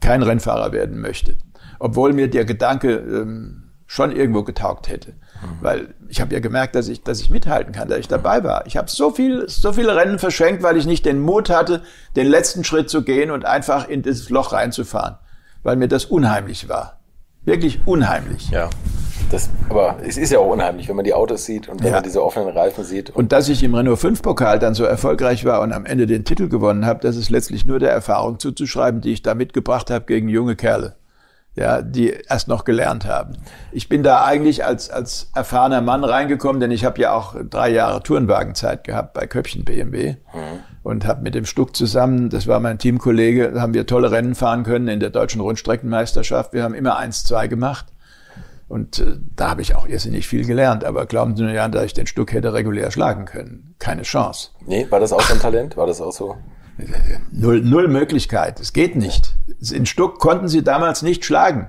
kein Rennfahrer werden möchte. Obwohl mir der Gedanke ähm, schon irgendwo getaugt hätte. Mhm. Weil ich habe ja gemerkt, dass ich, dass ich mithalten kann, dass ich dabei war. Ich habe so viel, so viele Rennen verschenkt, weil ich nicht den Mut hatte, den letzten Schritt zu gehen und einfach in dieses Loch reinzufahren. Weil mir das unheimlich war. Wirklich unheimlich. Ja. Das, aber es ist ja auch unheimlich, wenn man die Autos sieht und wenn ja. man diese offenen Reifen sieht. Und, und dass ich im Renault fünf Pokal dann so erfolgreich war und am Ende den Titel gewonnen habe, das ist letztlich nur der Erfahrung zuzuschreiben, die ich da mitgebracht habe gegen junge Kerle. Ja, die erst noch gelernt haben. Ich bin da eigentlich als, als erfahrener Mann reingekommen, denn ich habe ja auch drei Jahre Tourenwagenzeit gehabt bei Köppchen B M W mhm. und habe mit dem Stuck zusammen, das war mein Teamkollege, haben wir tolle Rennen fahren können in der deutschen Rundstreckenmeisterschaft. Wir haben immer eins, zwei gemacht und äh, da habe ich auch irrsinnig viel gelernt. Aber glauben Sie nur, ja, dass ich den Stuck hätte regulär schlagen können? Keine Chance. Nee, war das auch so ein Talent? War das auch so? Null, null Möglichkeit. Es geht nicht. Den Stuck konnten sie damals nicht schlagen.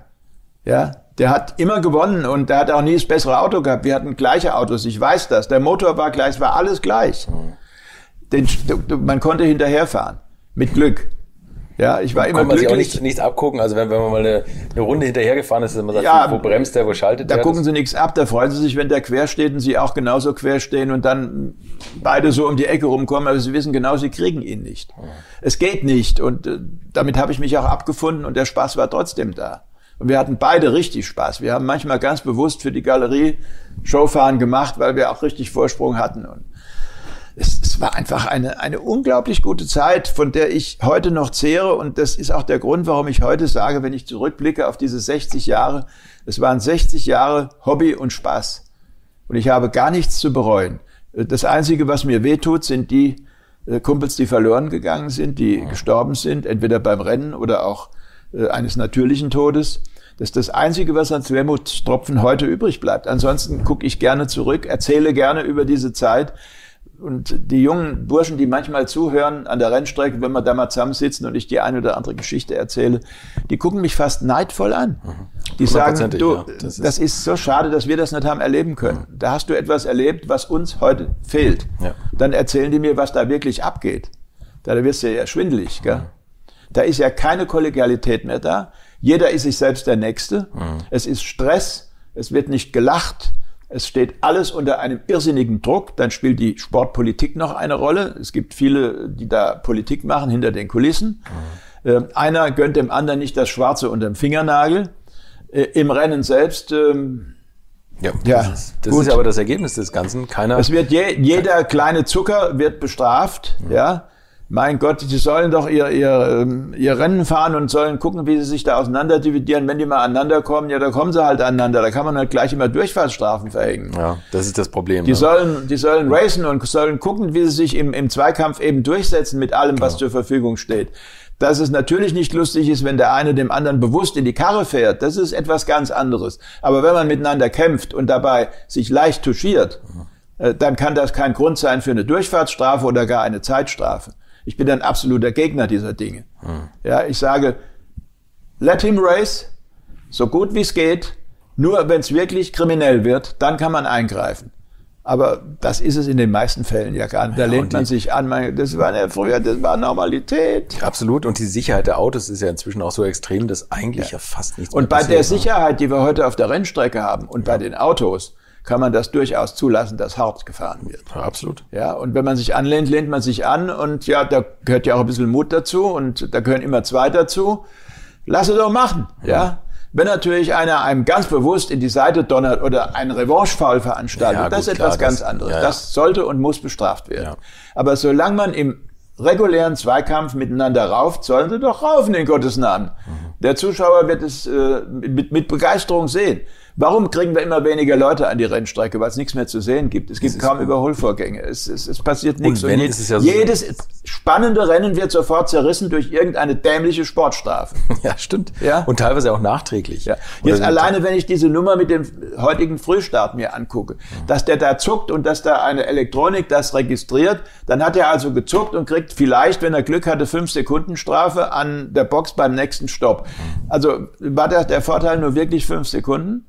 Ja, der hat immer gewonnen und der hat auch nie das bessere Auto gehabt. Wir hatten gleiche Autos. Ich weiß das. Der Motor war gleich. Es war alles gleich. Den Stuck, man konnte hinterherfahren. Mit Glück. Ja, ich war immer glücklich. Kann man sich auch nichts abgucken. Also wenn, wenn man mal eine, eine Runde hinterhergefahren ist, dann man sagt, ja, wo bremst der, wo schaltet der? Da gucken sie nichts ab. Da freuen sie sich, wenn der quer steht und sie auch genauso quer stehen und dann beide so um die Ecke rumkommen. Aber sie wissen genau, sie kriegen ihn nicht. Mhm. Es geht nicht. Und äh, damit habe ich mich auch abgefunden und der Spaß war trotzdem da. Und wir hatten beide richtig Spaß. Wir haben manchmal ganz bewusst für die Galerie Showfahren gemacht, weil wir auch richtig Vorsprung hatten. Und Es, es war einfach eine, eine unglaublich gute Zeit, von der ich heute noch zehre. Und das ist auch der Grund, warum ich heute sage, wenn ich zurückblicke auf diese sechzig Jahre, es waren sechzig Jahre Hobby und Spaß. Und ich habe gar nichts zu bereuen. Das Einzige, was mir wehtut, sind die Kumpels, die verloren gegangen sind, die gestorben sind, entweder beim Rennen oder auch äh, eines natürlichen Todes. Das ist das Einzige, was als Wermutstropfen heute übrig bleibt. Ansonsten gucke ich gerne zurück, erzähle gerne über diese Zeit. Und die jungen Burschen, die manchmal zuhören an der Rennstrecke, wenn wir da mal zusammensitzen und ich die eine oder andere Geschichte erzähle, die gucken mich fast neidvoll an. Die sagen, du, ja, das, ist das ist so schade, dass wir das nicht haben erleben können. Mhm. Da hast du etwas erlebt, was uns heute fehlt. Ja. Dann erzählen die mir, was da wirklich abgeht. Da wirst du ja schwindelig, gell? Mhm. Da ist ja keine Kollegialität mehr da. Jeder ist sich selbst der Nächste. Mhm. Es ist Stress, es wird nicht gelacht. Es steht alles unter einem irrsinnigen Druck. Dann spielt die Sportpolitik noch eine Rolle. Es gibt viele, die da Politik machen hinter den Kulissen. Mhm. Äh, einer gönnt dem anderen nicht das Schwarze unterm Fingernagel. Äh, Im Rennen selbst... Ähm, ja, ja, das, ist, das ist aber das Ergebnis des Ganzen. Keiner. Es wird je, jeder kleine Zucker wird bestraft. Mhm. Ja. Mein Gott, die sollen doch ihr, ihr, ihr Rennen fahren und sollen gucken, wie sie sich da auseinander dividieren. Wenn die mal aneinander kommen, ja, da kommen sie halt aneinander. Da kann man halt gleich immer Durchfahrtsstrafen verhängen. Ja, das ist das Problem. Die, ne? sollen, die sollen racen und sollen gucken, wie sie sich im, im Zweikampf eben durchsetzen mit allem, was ja. zur Verfügung steht. Dass es natürlich nicht lustig ist, wenn der eine dem anderen bewusst in die Karre fährt, das ist etwas ganz anderes. Aber wenn man miteinander kämpft und dabei sich leicht touchiert, ja. dann kann das kein Grund sein für eine Durchfahrtsstrafe oder gar eine Zeitstrafe. Ich bin ein absoluter Gegner dieser Dinge. Hm. Ja, ich sage, let him race, so gut wie es geht. Nur wenn es wirklich kriminell wird, dann kann man eingreifen. Aber das ist es in den meisten Fällen ja gar nicht. Da ja, lehnt man die, sich an, man, das war ja früher, das war Normalität. Absolut. Und die Sicherheit der Autos ist ja inzwischen auch so extrem, dass eigentlich ja, ja fast nichts und mehr passiert. Und bei der Sicherheit, die wir heute auf der Rennstrecke haben und ja. bei den Autos, kann man das durchaus zulassen, dass hart gefahren wird. Ja, absolut. Ja, und wenn man sich anlehnt, lehnt man sich an. Und ja, da gehört ja auch ein bisschen Mut dazu. Und da gehören immer zwei dazu. Lass es doch machen. Ja. ja. Wenn natürlich einer einem ganz bewusst in die Seite donnert oder einen Revanche-Foul veranstaltet, ja, das gut, ist etwas klar, ganz das, anderes. Ja, ja. Das sollte und muss bestraft werden. Ja. Aber solange man im regulären Zweikampf miteinander rauft, sollen sie doch raufen, in Gottes Namen. Mhm. Der Zuschauer wird es äh, mit, mit Begeisterung sehen. Warum kriegen wir immer weniger Leute an die Rennstrecke? Weil es nichts mehr zu sehen gibt. Es gibt es kaum Überholvorgänge. Es, es, es passiert nichts. Und wenn, und ist es ja so jedes spannende Rennen wird sofort zerrissen durch irgendeine dämliche Sportstrafe. Ja, stimmt. Ja? Und teilweise auch nachträglich. Ja. Jetzt alleine, wenn ich diese Nummer mit dem heutigen Frühstart mir angucke, mhm. dass der da zuckt und dass da eine Elektronik das registriert, dann hat er also gezuckt und kriegt vielleicht, wenn er Glück hatte, fünf Sekunden Strafe an der Box beim nächsten Stopp. Also war das der Vorteil nur wirklich fünf Sekunden?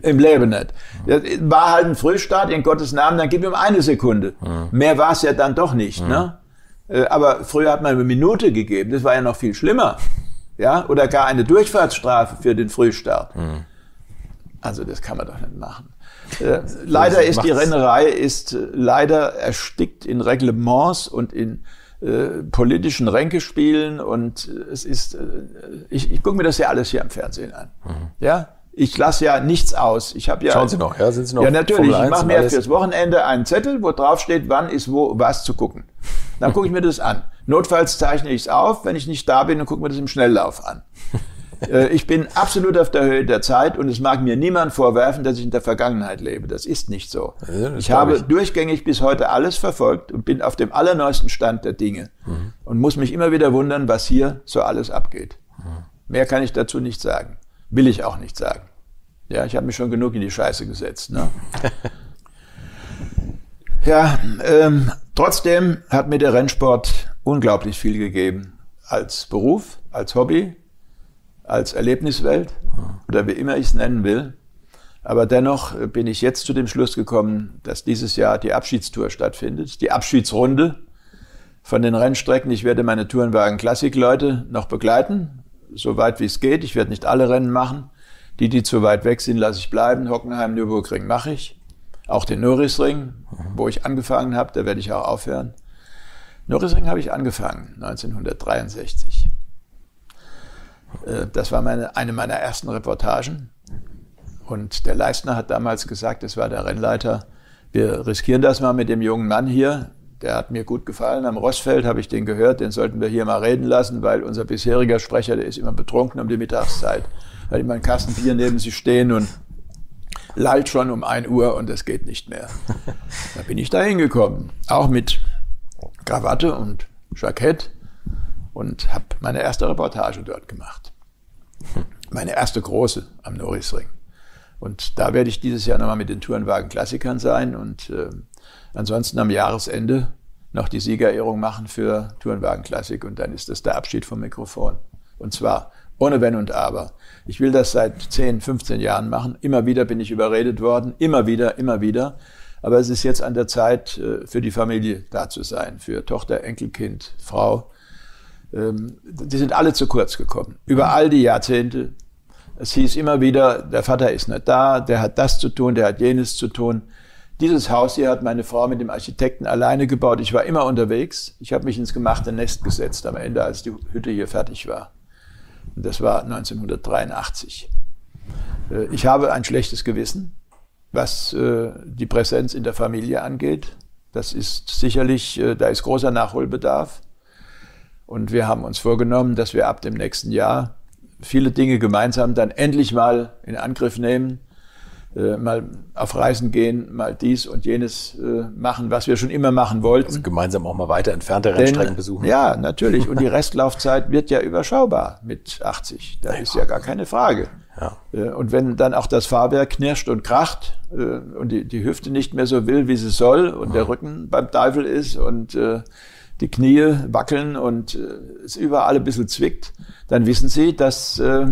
Im Leben nicht. Das war halt ein Frühstart, in Gottes Namen, dann gib ihm eine Sekunde. Ja. Mehr war es ja dann doch nicht. Ja. Ne? Aber früher hat man eine Minute gegeben, das war ja noch viel schlimmer. Ja? Oder gar eine Durchfahrtsstrafe für den Frühstart. Ja. Also das kann man doch nicht machen. Äh, leider ist die Rennerei ist leider erstickt in Reglements und in äh, politischen Ränkespielen. Und es ist, äh, ich, ich gucke mir das ja alles hier am Fernsehen an. Ja. ja? Ich lasse ja nichts aus. Ich habe ja. Schauen Sie noch, ja, sind Sie noch? Ja, natürlich. Ich mache mir fürs Wochenende einen Zettel, wo drauf steht, wann ist wo was zu gucken. Dann gucke ich mir das an. Notfalls zeichne ich es auf, wenn ich nicht da bin, und gucke mir das im Schnelllauf an. äh, ich bin absolut auf der Höhe der Zeit und es mag mir niemand vorwerfen, dass ich in der Vergangenheit lebe. Das ist nicht so. Ja, ich habe ich. durchgängig bis heute alles verfolgt und bin auf dem allerneuesten Stand der Dinge mhm. und muss mich immer wieder wundern, was hier so alles abgeht. Mhm. Mehr kann ich dazu nicht sagen. Will ich auch nicht sagen. Ja, ich habe mich schon genug in die Scheiße gesetzt. Ne? ja, ähm, trotzdem hat mir der Rennsport unglaublich viel gegeben. Als Beruf, als Hobby, als Erlebniswelt oder wie immer ich es nennen will. Aber dennoch bin ich jetzt zu dem Schluss gekommen, dass dieses Jahr die Abschiedstour stattfindet, die Abschiedsrunde von den Rennstrecken. Ich werde meine Tourenwagen-Klassik-Leute noch begleiten. So weit wie es geht. Ich werde nicht alle Rennen machen. Die, die zu weit weg sind, lasse ich bleiben. Hockenheim, Nürburgring mache ich. Auch den Nürburgring, wo ich angefangen habe, da werde ich auch aufhören. Nürburgring habe ich angefangen, neunzehnhundertdreiundsechzig. Das war meine, eine meiner ersten Reportagen. Und der Leistner hat damals gesagt, das war der Rennleiter, wir riskieren das mal mit dem jungen Mann hier. Der hat mir gut gefallen. Am Rossfeld habe ich den gehört, den sollten wir hier mal reden lassen, weil unser bisheriger Sprecher, der ist immer betrunken um die Mittagszeit. Hat immer einen Kasten Bier neben sich stehen und lallt schon um ein Uhr und das geht nicht mehr. Da bin ich da hingekommen, auch mit Krawatte und Jackett und habe meine erste Reportage dort gemacht. Meine erste große am Norrisring. Und da werde ich dieses Jahr nochmal mit den Tourenwagen-Klassikern sein und äh, ansonsten am Jahresende noch die Siegerehrung machen für Tourenwagen-Klassik und dann ist das der Abschied vom Mikrofon. Und zwar ohne Wenn und Aber. Ich will das seit zehn, fünfzehn Jahren machen. Immer wieder bin ich überredet worden. Immer wieder, immer wieder. Aber es ist jetzt an der Zeit, für die Familie da zu sein. Für Tochter, Enkelkind, Frau. Die sind alle zu kurz gekommen. Über all die Jahrzehnte. Es hieß immer wieder, der Vater ist nicht da, der hat das zu tun, der hat jenes zu tun. Dieses Haus hier hat meine Frau mit dem Architekten alleine gebaut. Ich war immer unterwegs. Ich habe mich ins gemachte Nest gesetzt am Ende, als die Hütte hier fertig war. Und das war neunzehnhundertdreiundachtzig. Ich habe ein schlechtes Gewissen, was die Präsenz in der Familie angeht. Das ist sicherlich, da ist großer Nachholbedarf. Und wir haben uns vorgenommen, dass wir ab dem nächsten Jahr viele Dinge gemeinsam dann endlich mal in Angriff nehmen, äh, mal auf Reisen gehen, mal dies und jenes äh, machen, was wir schon immer machen wollten. Also gemeinsam auch mal weiter entfernte Rennstrecken besuchen. Ja, natürlich. Und die Restlaufzeit wird ja überschaubar mit achtzig. Da ja, ist ja gar keine Frage. Ja. Äh, und wenn dann auch das Fahrwerk knirscht und kracht äh, und die, die Hüfte nicht mehr so will, wie sie soll und mhm. der Rücken beim Teufel ist und äh, die Knie wackeln und äh, es überall ein bisschen zwickt, dann wissen Sie, dass, äh,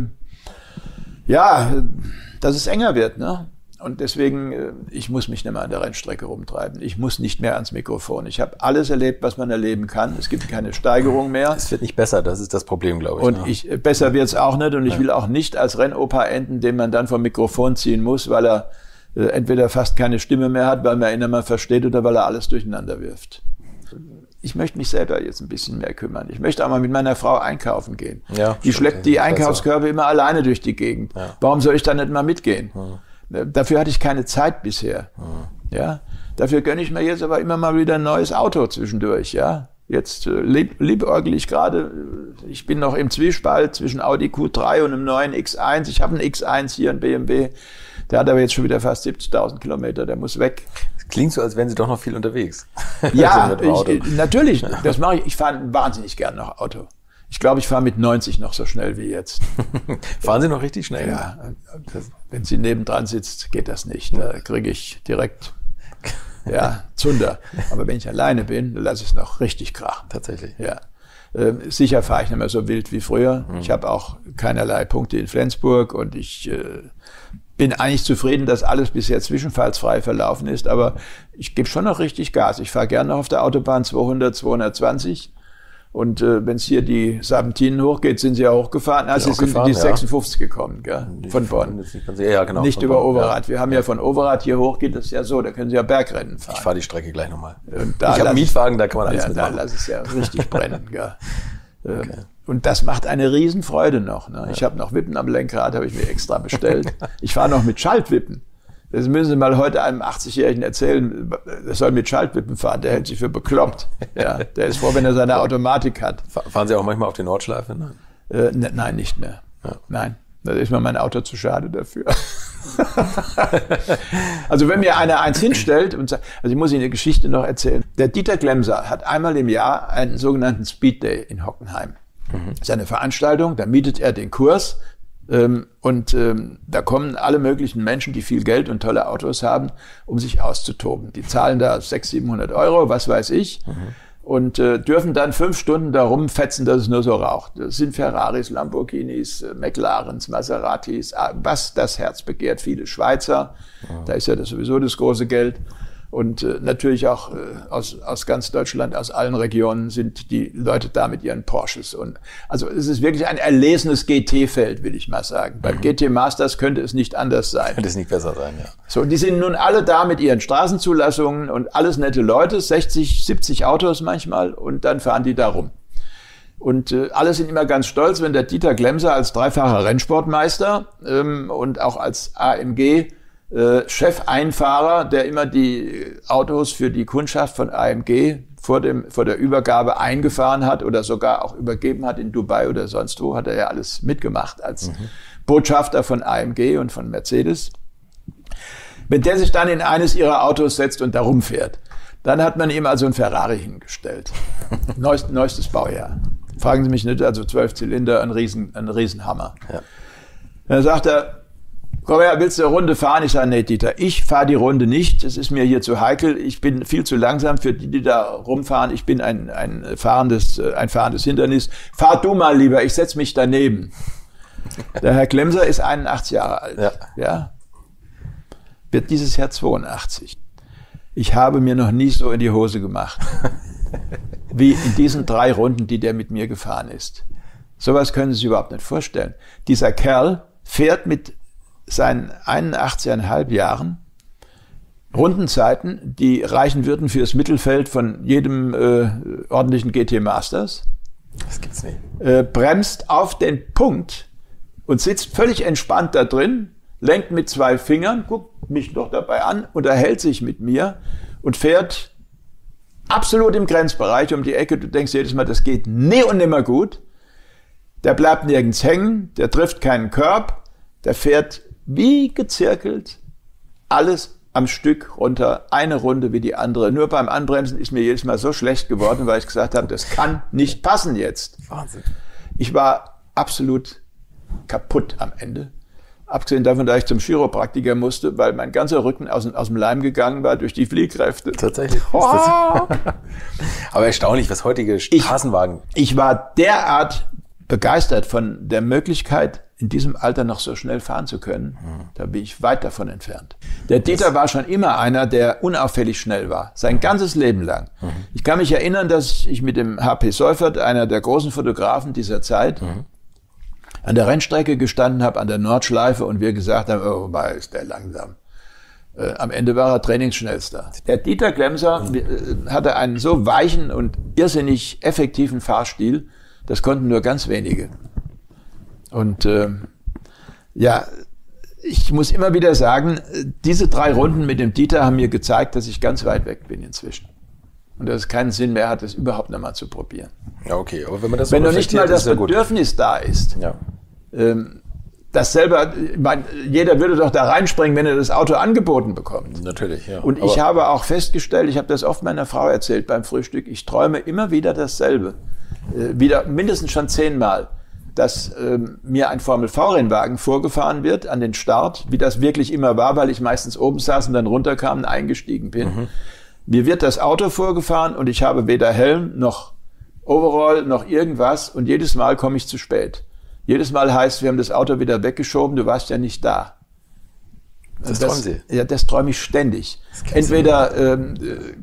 ja, dass es enger wird. Ne? Und deswegen, äh, ich muss mich nicht mehr an der Rennstrecke rumtreiben. Ich muss nicht mehr ans Mikrofon. Ich habe alles erlebt, was man erleben kann. Es gibt keine Steigerung mehr. Es wird nicht besser, das ist das Problem, glaube ich. Und ne? ich, besser wird es auch nicht. Und ich will auch nicht als Rennopa enden, den man dann vom Mikrofon ziehen muss, weil er äh, entweder fast keine Stimme mehr hat, weil man ihn nicht mehr versteht oder weil er alles durcheinander wirft. Ich möchte mich selber jetzt ein bisschen mehr kümmern. Ich möchte auch mal mit meiner Frau einkaufen gehen. Ja, die schleppt die Einkaufskörbe immer alleine durch die Gegend. Ja. Warum soll ich da nicht mal mitgehen? Hm. Dafür hatte ich keine Zeit bisher. Hm. Ja? Dafür gönne ich mir jetzt aber immer mal wieder ein neues Auto zwischendurch. Ja? Jetzt äh, lieb, liebäugle ich gerade. Ich bin noch im Zwiespalt zwischen Audi Q drei und einem neuen X eins. Ich habe einen X eins hier, einen B M W. Der hat aber jetzt schon wieder fast siebzigtausend Kilometer. Der muss weg. Klingt so, als wären Sie doch noch viel unterwegs. Ja, ich, natürlich. Das mache ich. Ich fahre wahnsinnig gern noch Auto. Ich glaube, ich fahre mit neunzig noch so schnell wie jetzt. Fahren Sie noch richtig schnell? Ja. Wenn Sie nebendran sitzt, geht das nicht. Da kriege ich direkt ja, Zunder. Aber wenn ich alleine bin, dann lasse ich es noch richtig krachen. Tatsächlich. Ja. Sicher fahre ich nicht mehr so wild wie früher. Ich habe auch keinerlei Punkte in Flensburg und ich bin eigentlich zufrieden, dass alles bisher zwischenfallsfrei verlaufen ist, aber ich gebe schon noch richtig Gas. Ich fahre gerne noch auf der Autobahn zweihundert, zweihundertzwanzig und äh, wenn es hier die Sabentinen hochgeht, sind sie ja hochgefahren. Also ja, sie sind in die ja. sechsundfünfzig gekommen, gell? Von Bonn. Nicht, ja, genau, nicht von über Bonn, Overath. Ja. Wir haben ja von Overath hier hoch geht das ja so, da können Sie ja Bergrennen fahren. Ich fahre die Strecke gleich nochmal. Ich habe einen Mietwagen, da kann man alles ja, mitmachen. Da lasse ich es ja richtig brennen, gell? Okay. Und das macht eine Riesenfreude noch. Ne? Ich habe noch Wippen am Lenkrad, habe ich mir extra bestellt. Ich fahre noch mit Schaltwippen. Das müssen Sie mal heute einem achtzigjährigen erzählen, der soll mit Schaltwippen fahren, der hält sich für bekloppt. Ja, der ist froh, wenn er seine Automatik hat. Fahren Sie auch manchmal auf die Nordschleife? Ne? Äh, ne, nein, nicht mehr. Ja. Nein, da ist mir mein Auto zu schade dafür. Also wenn mir einer eins hinstellt, und sagt, also ich muss Ihnen eine Geschichte noch erzählen. Der Dieter Glemser hat einmal im Jahr einen sogenannten Speed Day in Hockenheim. Mhm. Das ist eine Veranstaltung, da mietet er den Kurs ähm, und ähm, da kommen alle möglichen Menschen, die viel Geld und tolle Autos haben, um sich auszutoben. Die zahlen da sechshundert, siebenhundert Euro, was weiß ich. Mhm. Und äh, dürfen dann fünf Stunden da rumfetzen, dass es nur so raucht. Das sind Ferraris, Lamborghinis, äh, McLarens, Maseratis, was das Herz begehrt, viele Schweizer. Ja. Da ist ja das sowieso das große Geld. Und äh, natürlich auch äh, aus, aus ganz Deutschland, aus allen Regionen sind die Leute da mit ihren Porsches. Und also es ist wirklich ein erlesenes G T-Feld, will ich mal sagen. Mhm. Beim G T Masters könnte es nicht anders sein. Könnte es nicht besser sein, ja. So, und die sind nun alle da mit ihren Straßenzulassungen und alles nette Leute, sechzig, siebzig Autos manchmal und dann fahren die da rum. Und äh, alle sind immer ganz stolz, wenn der Dieter Glemser als dreifacher Rennsportmeister ähm, und auch als A M G Chef-Einfahrer, der immer die Autos für die Kundschaft von A M G vor dem, vor der Übergabe eingefahren hat oder sogar auch übergeben hat in Dubai oder sonst wo, hat er ja alles mitgemacht als mhm. Botschafter von A M G und von Mercedes. Wenn der sich dann in eines ihrer Autos setzt und da rumfährt, Dann hat man ihm also ein Ferrari hingestellt. Neuest, neuestes Baujahr. Fragen Sie mich nicht, also zwölf Zylinder, ein, Riesen, ein Riesenhammer. Ja. Dann sagt er, komm her, willst du eine Runde fahren? Ich sage, nee, Dieter, ich fahre die Runde nicht. Das ist mir hier zu heikel. Ich bin viel zu langsam für die, die da rumfahren. Ich bin ein, ein, fahrendes, ein fahrendes Hindernis. Fahr du mal lieber, ich setze mich daneben. Der Herr Klemser ist einundachtzig Jahre alt. Ja. Ja? Wird dieses Jahr zweiundachtzig. Ich habe mir noch nie so in die Hose gemacht, wie in diesen drei Runden, die der mit mir gefahren ist. Sowas können Sie sich überhaupt nicht vorstellen. Dieser Kerl fährt mit seinen einundachtzig Komma fünf Jahren Rundenzeiten, die reichen würden für das Mittelfeld von jedem äh, ordentlichen G T Masters. Das gibt's nicht. Äh, bremst auf den Punkt und sitzt völlig entspannt da drin, lenkt mit zwei Fingern, guckt mich doch dabei an, unterhält sich mit mir und fährt absolut im Grenzbereich um die Ecke. Du denkst jedes Mal, das geht nie und nimmer gut. Der bleibt nirgends hängen, der trifft keinen Körb, der fährt wie gezirkelt, alles am Stück runter, eine Runde wie die andere. Nur beim Anbremsen ist mir jedes Mal so schlecht geworden, weil ich gesagt habe, das kann nicht passen jetzt. Wahnsinn. Ich war absolut kaputt am Ende. Abgesehen davon, da ich zum Chiropraktiker musste, weil mein ganzer Rücken aus, aus dem Leim gegangen war durch die Fliehkräfte. Tatsächlich. Oh. Aber erstaunlich, was heutige Straßenwagen... Ich, ich war derart begeistert von der Möglichkeit, in diesem Alter noch so schnell fahren zu können. Mhm. Da bin ich weit davon entfernt. Der Dieter das war schon immer einer, der unauffällig schnell war. Sein ganzes Leben lang. Mhm. Ich kann mich erinnern, dass ich mit dem H P Seufert, einer der großen Fotografen dieser Zeit, mhm. an der Rennstrecke gestanden habe, an der Nordschleife, und wir gesagt haben, oh, mal ist der langsam. Äh, am Ende war er Trainingsschnellster. Der Dieter Klemser äh, hatte einen so weichen und irrsinnig effektiven Fahrstil, das konnten nur ganz wenige. Und äh, ja, ich muss immer wieder sagen, diese drei Runden mit dem Dieter haben mir gezeigt, dass ich ganz weit weg bin inzwischen. Und dass es keinen Sinn mehr hat, das überhaupt nochmal zu probieren. Ja, okay, aber wenn man das so, wenn noch nicht mal das Bedürfnis da ist, ja. ähm, das selber, ich meine, jeder würde doch da reinspringen, wenn er das Auto angeboten bekommt. Natürlich, ja. Und ich aber habe auch festgestellt, ich habe das oft meiner Frau erzählt beim Frühstück, ich träume immer wieder dasselbe. Äh, wieder mindestens schon zehnmal, dass ähm, mir ein Formel-V-Rennwagen vorgefahren wird an den Start, wie das wirklich immer war, weil ich meistens oben saß und dann runterkam und eingestiegen bin. Mhm. Mir wird das Auto vorgefahren und ich habe weder Helm noch Overall noch irgendwas und jedes Mal komme ich zu spät. Jedes Mal heißt, wir haben das Auto wieder weggeschoben, du warst ja nicht da. Das, das träumen Sie? Ja, das träume ich ständig. Entweder ähm,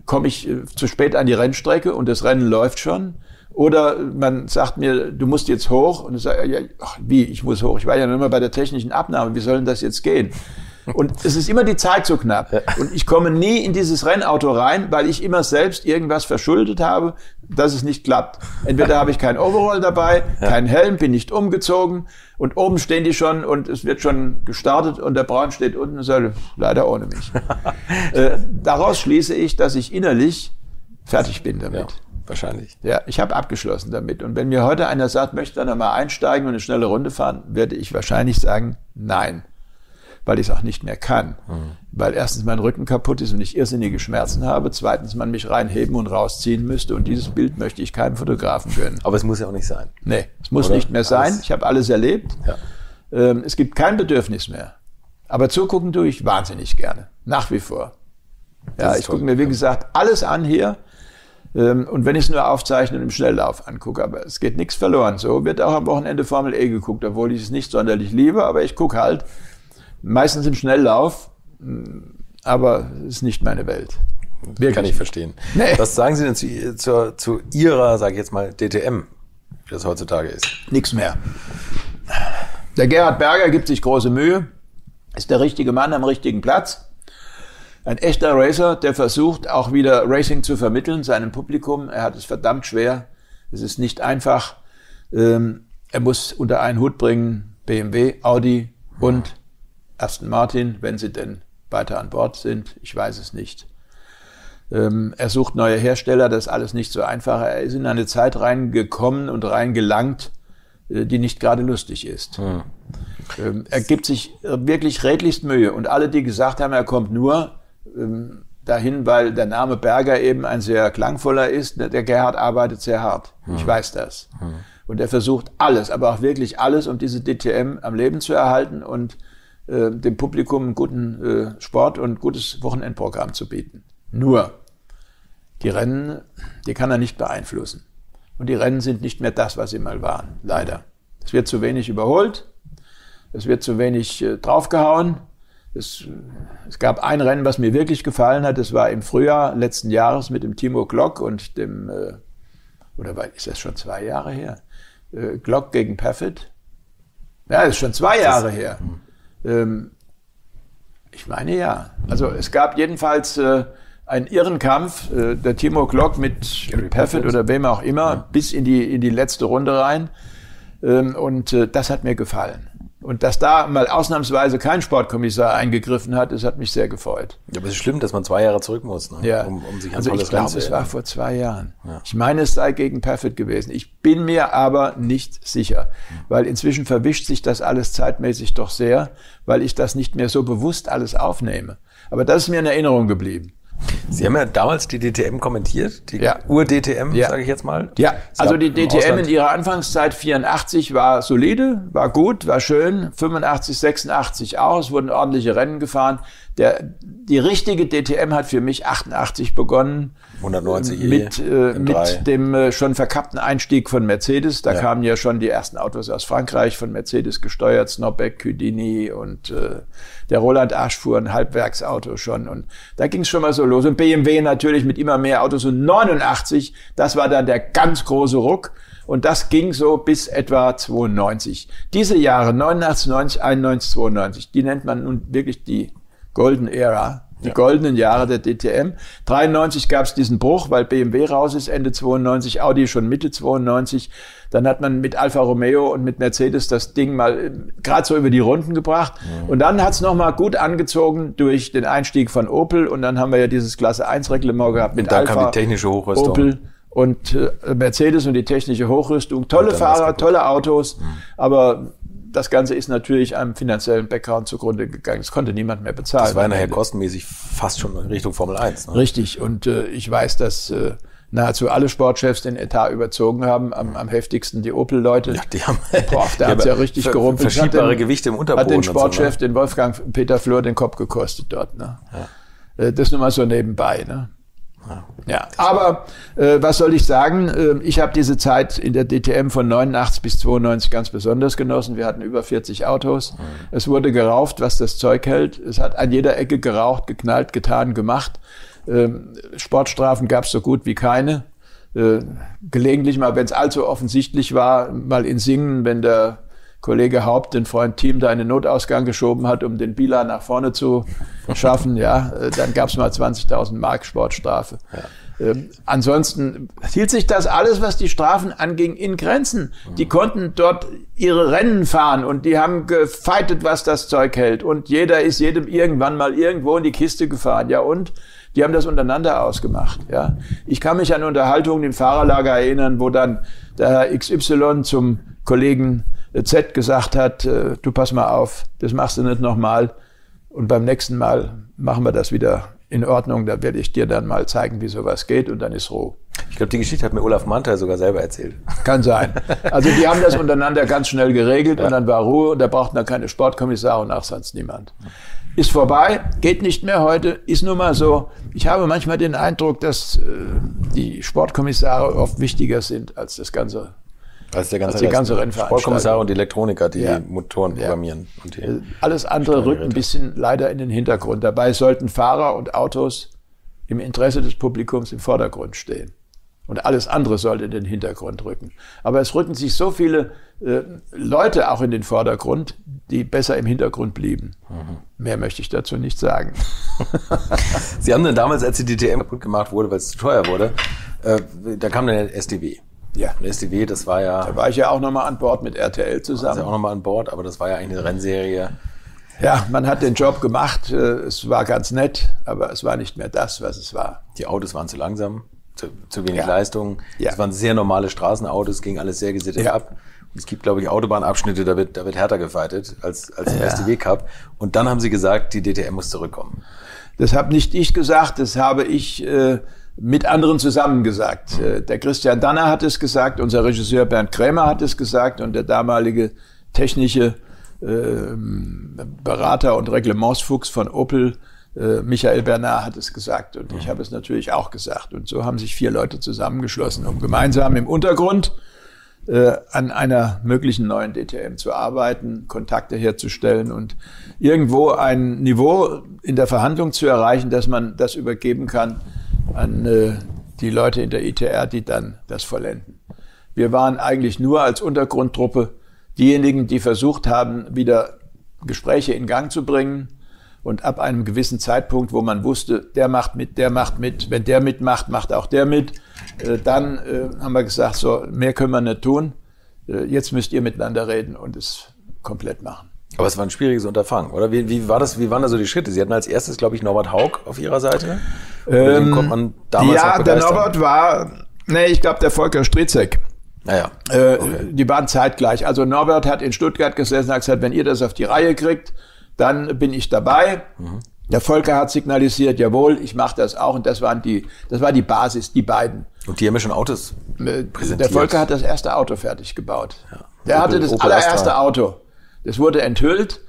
komme ich äh, zu spät an die Rennstrecke und das Rennen läuft schon, oder man sagt mir, du musst jetzt hoch, und ich sage, ja, ach, wie, ich muss hoch, ich war ja noch immer bei der technischen Abnahme, wie soll denn das jetzt gehen? Und es ist immer die Zeit so knapp. Und ich komme nie in dieses Rennauto rein, weil ich immer selbst irgendwas verschuldet habe, dass es nicht klappt. Entweder habe ich keinen Overall dabei, keinen Helm, bin nicht umgezogen und oben stehen die schon und es wird schon gestartet und der Braun steht unten und sagt, leider ohne mich. äh, daraus schließe ich, dass ich innerlich fertig bin damit. Ja, wahrscheinlich. Ja, ich habe abgeschlossen damit. Und wenn mir heute einer sagt, möchte dann mal einsteigen und eine schnelle Runde fahren, werde ich wahrscheinlich sagen, nein. Weil ich es auch nicht mehr kann. Mhm. Weil erstens mein Rücken kaputt ist und ich irrsinnige Schmerzen habe. Zweitens man mich reinheben und rausziehen müsste. Und dieses Bild möchte ich keinem Fotografen gönnen. Aber es muss ja auch nicht sein. Nee, es muss Oder? nicht mehr sein. Alles. Ich habe alles erlebt. Ja. Ähm, es gibt kein Bedürfnis mehr. Aber zugucken tue ich wahnsinnig gerne. Nach wie vor. Ja, ich gucke mir, wie gesagt, alles an hier. Ähm, und wenn ich es nur aufzeichne und im Schnelllauf angucke. Aber es geht nichts verloren. So wird auch am Wochenende Formel E geguckt. Obwohl ich es nicht sonderlich liebe. Aber ich gucke halt. Meistens im Schnelllauf, aber ist nicht meine Welt. Das kann ich verstehen. Nee. Was sagen Sie denn zu, zu, zu Ihrer, sage ich jetzt mal, D T M, wie das heutzutage ist? Nichts mehr. Der Gerhard Berger gibt sich große Mühe, ist der richtige Mann am richtigen Platz. Ein echter Racer, der versucht, auch wieder Racing zu vermitteln, seinem Publikum. Er hat es verdammt schwer. Es ist nicht einfach. Ähm, er muss unter einen Hut bringen, B M W, Audi und Aston Martin, wenn sie denn weiter an Bord sind, ich weiß es nicht. Ähm, er sucht neue Hersteller, das ist alles nicht so einfach. Er ist in eine Zeit reingekommen und reingelangt, die nicht gerade lustig ist. Hm. Ähm, er gibt sich wirklich redlichst Mühe. Und alle, die gesagt haben, er kommt nur, ähm, dahin, weil der Name Berger eben ein sehr klangvoller ist. Der Gerhard arbeitet sehr hart. Hm. Ich weiß das. Hm. Und er versucht alles, aber auch wirklich alles, um diese D T M am Leben zu erhalten und äh, dem Publikum einen guten äh, Sport und gutes Wochenendprogramm zu bieten. Nur, die Rennen, die kann er nicht beeinflussen. Und die Rennen sind nicht mehr das, was sie mal waren, leider. Es wird zu wenig überholt, es wird zu wenig äh, draufgehauen. Es, es gab ein Rennen, was mir wirklich gefallen hat, das war im Frühjahr letzten Jahres mit dem Timo Glock und dem, äh, oder war, ist das schon zwei Jahre her? Äh, Glock gegen Paffett. Ja, das ist schon zwei Jahre her. Ähm, ich meine ja. Also es gab jedenfalls äh, einen irren Kampf, äh, der Timo Glock mit, mit Paffett oder wem auch immer, ja. bis in die, in die letzte Runde rein. Ähm, und äh, das hat mir gefallen. Und dass da mal ausnahmsweise kein Sportkommissar eingegriffen hat, das hat mich sehr gefreut. Ja, aber es ist schlimm, dass man zwei Jahre zurück muss, ne? Ja. um, um sich an also alles zu erinnern. Ich glaube, es war vor zwei Jahren. Ja. Ich meine, es sei gegen Paffett gewesen. Ich bin mir aber nicht sicher, weil inzwischen verwischt sich das alles zeitmäßig doch sehr, weil ich das nicht mehr so bewusst alles aufnehme. Aber das ist mir in Erinnerung geblieben. Sie haben ja damals die D T M kommentiert, die ja. Ur-D T M, ja. sage ich jetzt mal. Ja, Sie also die D T M Ausland. In ihrer Anfangszeit vierundachtzig war solide, war gut, war schön, fünfundachtzig, sechsundachtzig auch, es wurden ordentliche Rennen gefahren. Der, die richtige D T M hat für mich achtundachtzig begonnen, hundertneunzig mit, äh, mit dem äh, schon verkappten Einstieg von Mercedes. Da ja. kamen ja schon die ersten Autos aus Frankreich von Mercedes gesteuert, Snobbeck, Cudini und äh, der Roland Asch fuhr ein Halbwerksauto schon. Und da ging es schon mal so los. Und B M W natürlich mit immer mehr Autos. Und neunundachtzig, das war dann der ganz große Ruck. Und das ging so bis etwa zweiundneunzig. Diese Jahre, neunundachtzig, neunzig, einundneunzig, zweiundneunzig, die nennt man nun wirklich die Golden Era, die ja. goldenen Jahre der D T M. dreiundneunzig gab es diesen Bruch, weil B M W raus ist, Ende zweiundneunzig, Audi schon Mitte zweiundneunzig. Dann hat man mit Alfa Romeo und mit Mercedes das Ding mal gerade so über die Runden gebracht. Mhm. Und dann hat es nochmal gut angezogen durch den Einstieg von Opel. Und dann haben wir ja dieses Klasse eins Reglement gehabt mit Alfa, kam die technische Hochrüstung. Opel und äh, Mercedes und die technische Hochrüstung. Tolle Fahrer, tolle Autos, mhm. aber... Das Ganze ist natürlich einem finanziellen Background zugrunde gegangen. Das konnte niemand mehr bezahlen. Das war nachher kostenmäßig fast schon in Richtung Formel eins. Ne? Richtig. Und äh, ich weiß, dass äh, nahezu alle Sportchefs den Etat überzogen haben. Am, am heftigsten die Opel-Leute. Ja, die haben, boah, da hat es ja richtig ver gerumpelt. Verschiebbare den, Gewichte im Unterboden. Hat den Sportchef, so, ne? den Wolfgang Peter Flöhr, den Kopf gekostet dort. Ne? Ja. Äh, das nur mal so nebenbei. Ne? Ja, ja. aber äh, was soll ich sagen? Äh, ich habe diese Zeit in der D T M von neunundachtzig bis zweiundneunzig ganz besonders genossen. Wir hatten über vierzig Autos. Mhm. Es wurde gerauft, was das Zeug hält. Es hat an jeder Ecke geraucht, geknallt, getan, gemacht. Ähm, Sportstrafen gab es so gut wie keine. Äh, gelegentlich mal, wenn es allzu offensichtlich war, mal in Singen, wenn der Kollege Haupt, den Freund Team, da einen Notausgang geschoben hat, um den Bieler nach vorne zu schaffen, ja, dann gab es mal zwanzigtausend Mark Sportstrafe. Ja. Ähm, ansonsten hielt sich das alles, was die Strafen anging, in Grenzen. Mhm. Die konnten dort ihre Rennen fahren und die haben gefeitet, was das Zeug hält. Und jeder ist jedem irgendwann mal irgendwo in die Kiste gefahren. Ja, und die haben das untereinander ausgemacht. Ja. Ich kann mich an Unterhaltungen im Fahrerlager erinnern, wo dann der Herr X Y zum Kollegen Z gesagt hat, du pass mal auf, das machst du nicht nochmal und beim nächsten Mal machen wir das wieder in Ordnung, da werde ich dir dann mal zeigen, wie sowas geht und dann ist Ruhe. Ich glaube, die Geschichte hat mir Olaf Mantai sogar selber erzählt. Kann sein. Also die haben das untereinander ganz schnell geregelt ja. und dann war Ruhe und da brauchten dann keine Sportkommissare und auch sonst niemand. Ist vorbei, geht nicht mehr heute, ist nur mal so. Ich habe manchmal den Eindruck, dass äh, die Sportkommissare oft wichtiger sind als das ganze Als der ganze, also die ganze Rennveranstaltung. Sportkommissare und Elektroniker, die, ja. die Motoren programmieren. Ja. Und die Alles andere rückt ein bisschen leider in den Hintergrund. Dabei sollten Fahrer und Autos im Interesse des Publikums im Vordergrund stehen. Und alles andere sollte in den Hintergrund rücken. Aber es rücken sich so viele äh, Leute auch in den Vordergrund, die besser im Hintergrund blieben. Mhm. Mehr möchte ich dazu nicht sagen. Sie haben dann damals, als die D T M kaputt gemacht wurde, weil es zu teuer wurde, äh, da kam dann der S D W. Ja, und S D W, das war ja... Da war ich ja auch nochmal an Bord mit R T L zusammen. Da war ich auch nochmal an Bord, aber das war ja eigentlich eine Rennserie. Ja, man hat den Job gemacht, es war ganz nett, aber es war nicht mehr das, was es war. Die Autos waren zu langsam, zu, zu wenig ja. Leistung. Ja. Es waren sehr normale Straßenautos, ging alles sehr gesittet ja. ab. Und es gibt, glaube ich, Autobahnabschnitte, da wird, da wird härter gefeitet als, als im ja. S D W Cup. Und dann haben sie gesagt, die D T M muss zurückkommen. Das habe nicht ich gesagt, das habe ich äh, mit anderen zusammen gesagt. Äh, der Christian Danner hat es gesagt, unser Regisseur Bernd Krämer hat es gesagt und der damalige technische äh, Berater und Reglementsfuchs von Opel, äh, Michael Bernard, hat es gesagt. Und ich habe es natürlich auch gesagt. Und so haben sich vier Leute zusammengeschlossen, um gemeinsam im Untergrund an einer möglichen neuen D T M zu arbeiten, Kontakte herzustellen und irgendwo ein Niveau in der Verhandlung zu erreichen, dass man das übergeben kann an äh, die Leute in der I T R, die dann das vollenden. Wir waren eigentlich nur als Untergrundtruppe diejenigen, die versucht haben, wieder Gespräche in Gang zu bringen und ab einem gewissen Zeitpunkt, wo man wusste, der macht mit, der macht mit, wenn der mitmacht, macht auch der mit, dann äh, haben wir gesagt, so, mehr können wir nicht tun, äh, jetzt müsst ihr miteinander reden und es komplett machen. Aber es war ein schwieriges Unterfangen, oder? Wie, wie, war das, wie waren da so die Schritte? Sie hatten als erstes, glaube ich, Norbert Haug auf Ihrer Seite. Ähm, den konnte man damals ja, noch der Norbert war, nee, ich glaube, der Volker Stritzek. Naja. Äh, okay. Die waren zeitgleich. Also Norbert hat in Stuttgart gesessen und hat gesagt, wenn ihr das auf die Reihe kriegt, dann bin ich dabei. Mhm. Der Volker hat signalisiert, jawohl, ich mache das auch. Und das waren die, das war die Basis, die beiden. Und die haben ja schon Autos präsentiert. Der Volker hat das erste Auto fertig gebaut. Ja. Der Opel, hatte das Opel allererste Astra. Auto. Das wurde enthüllt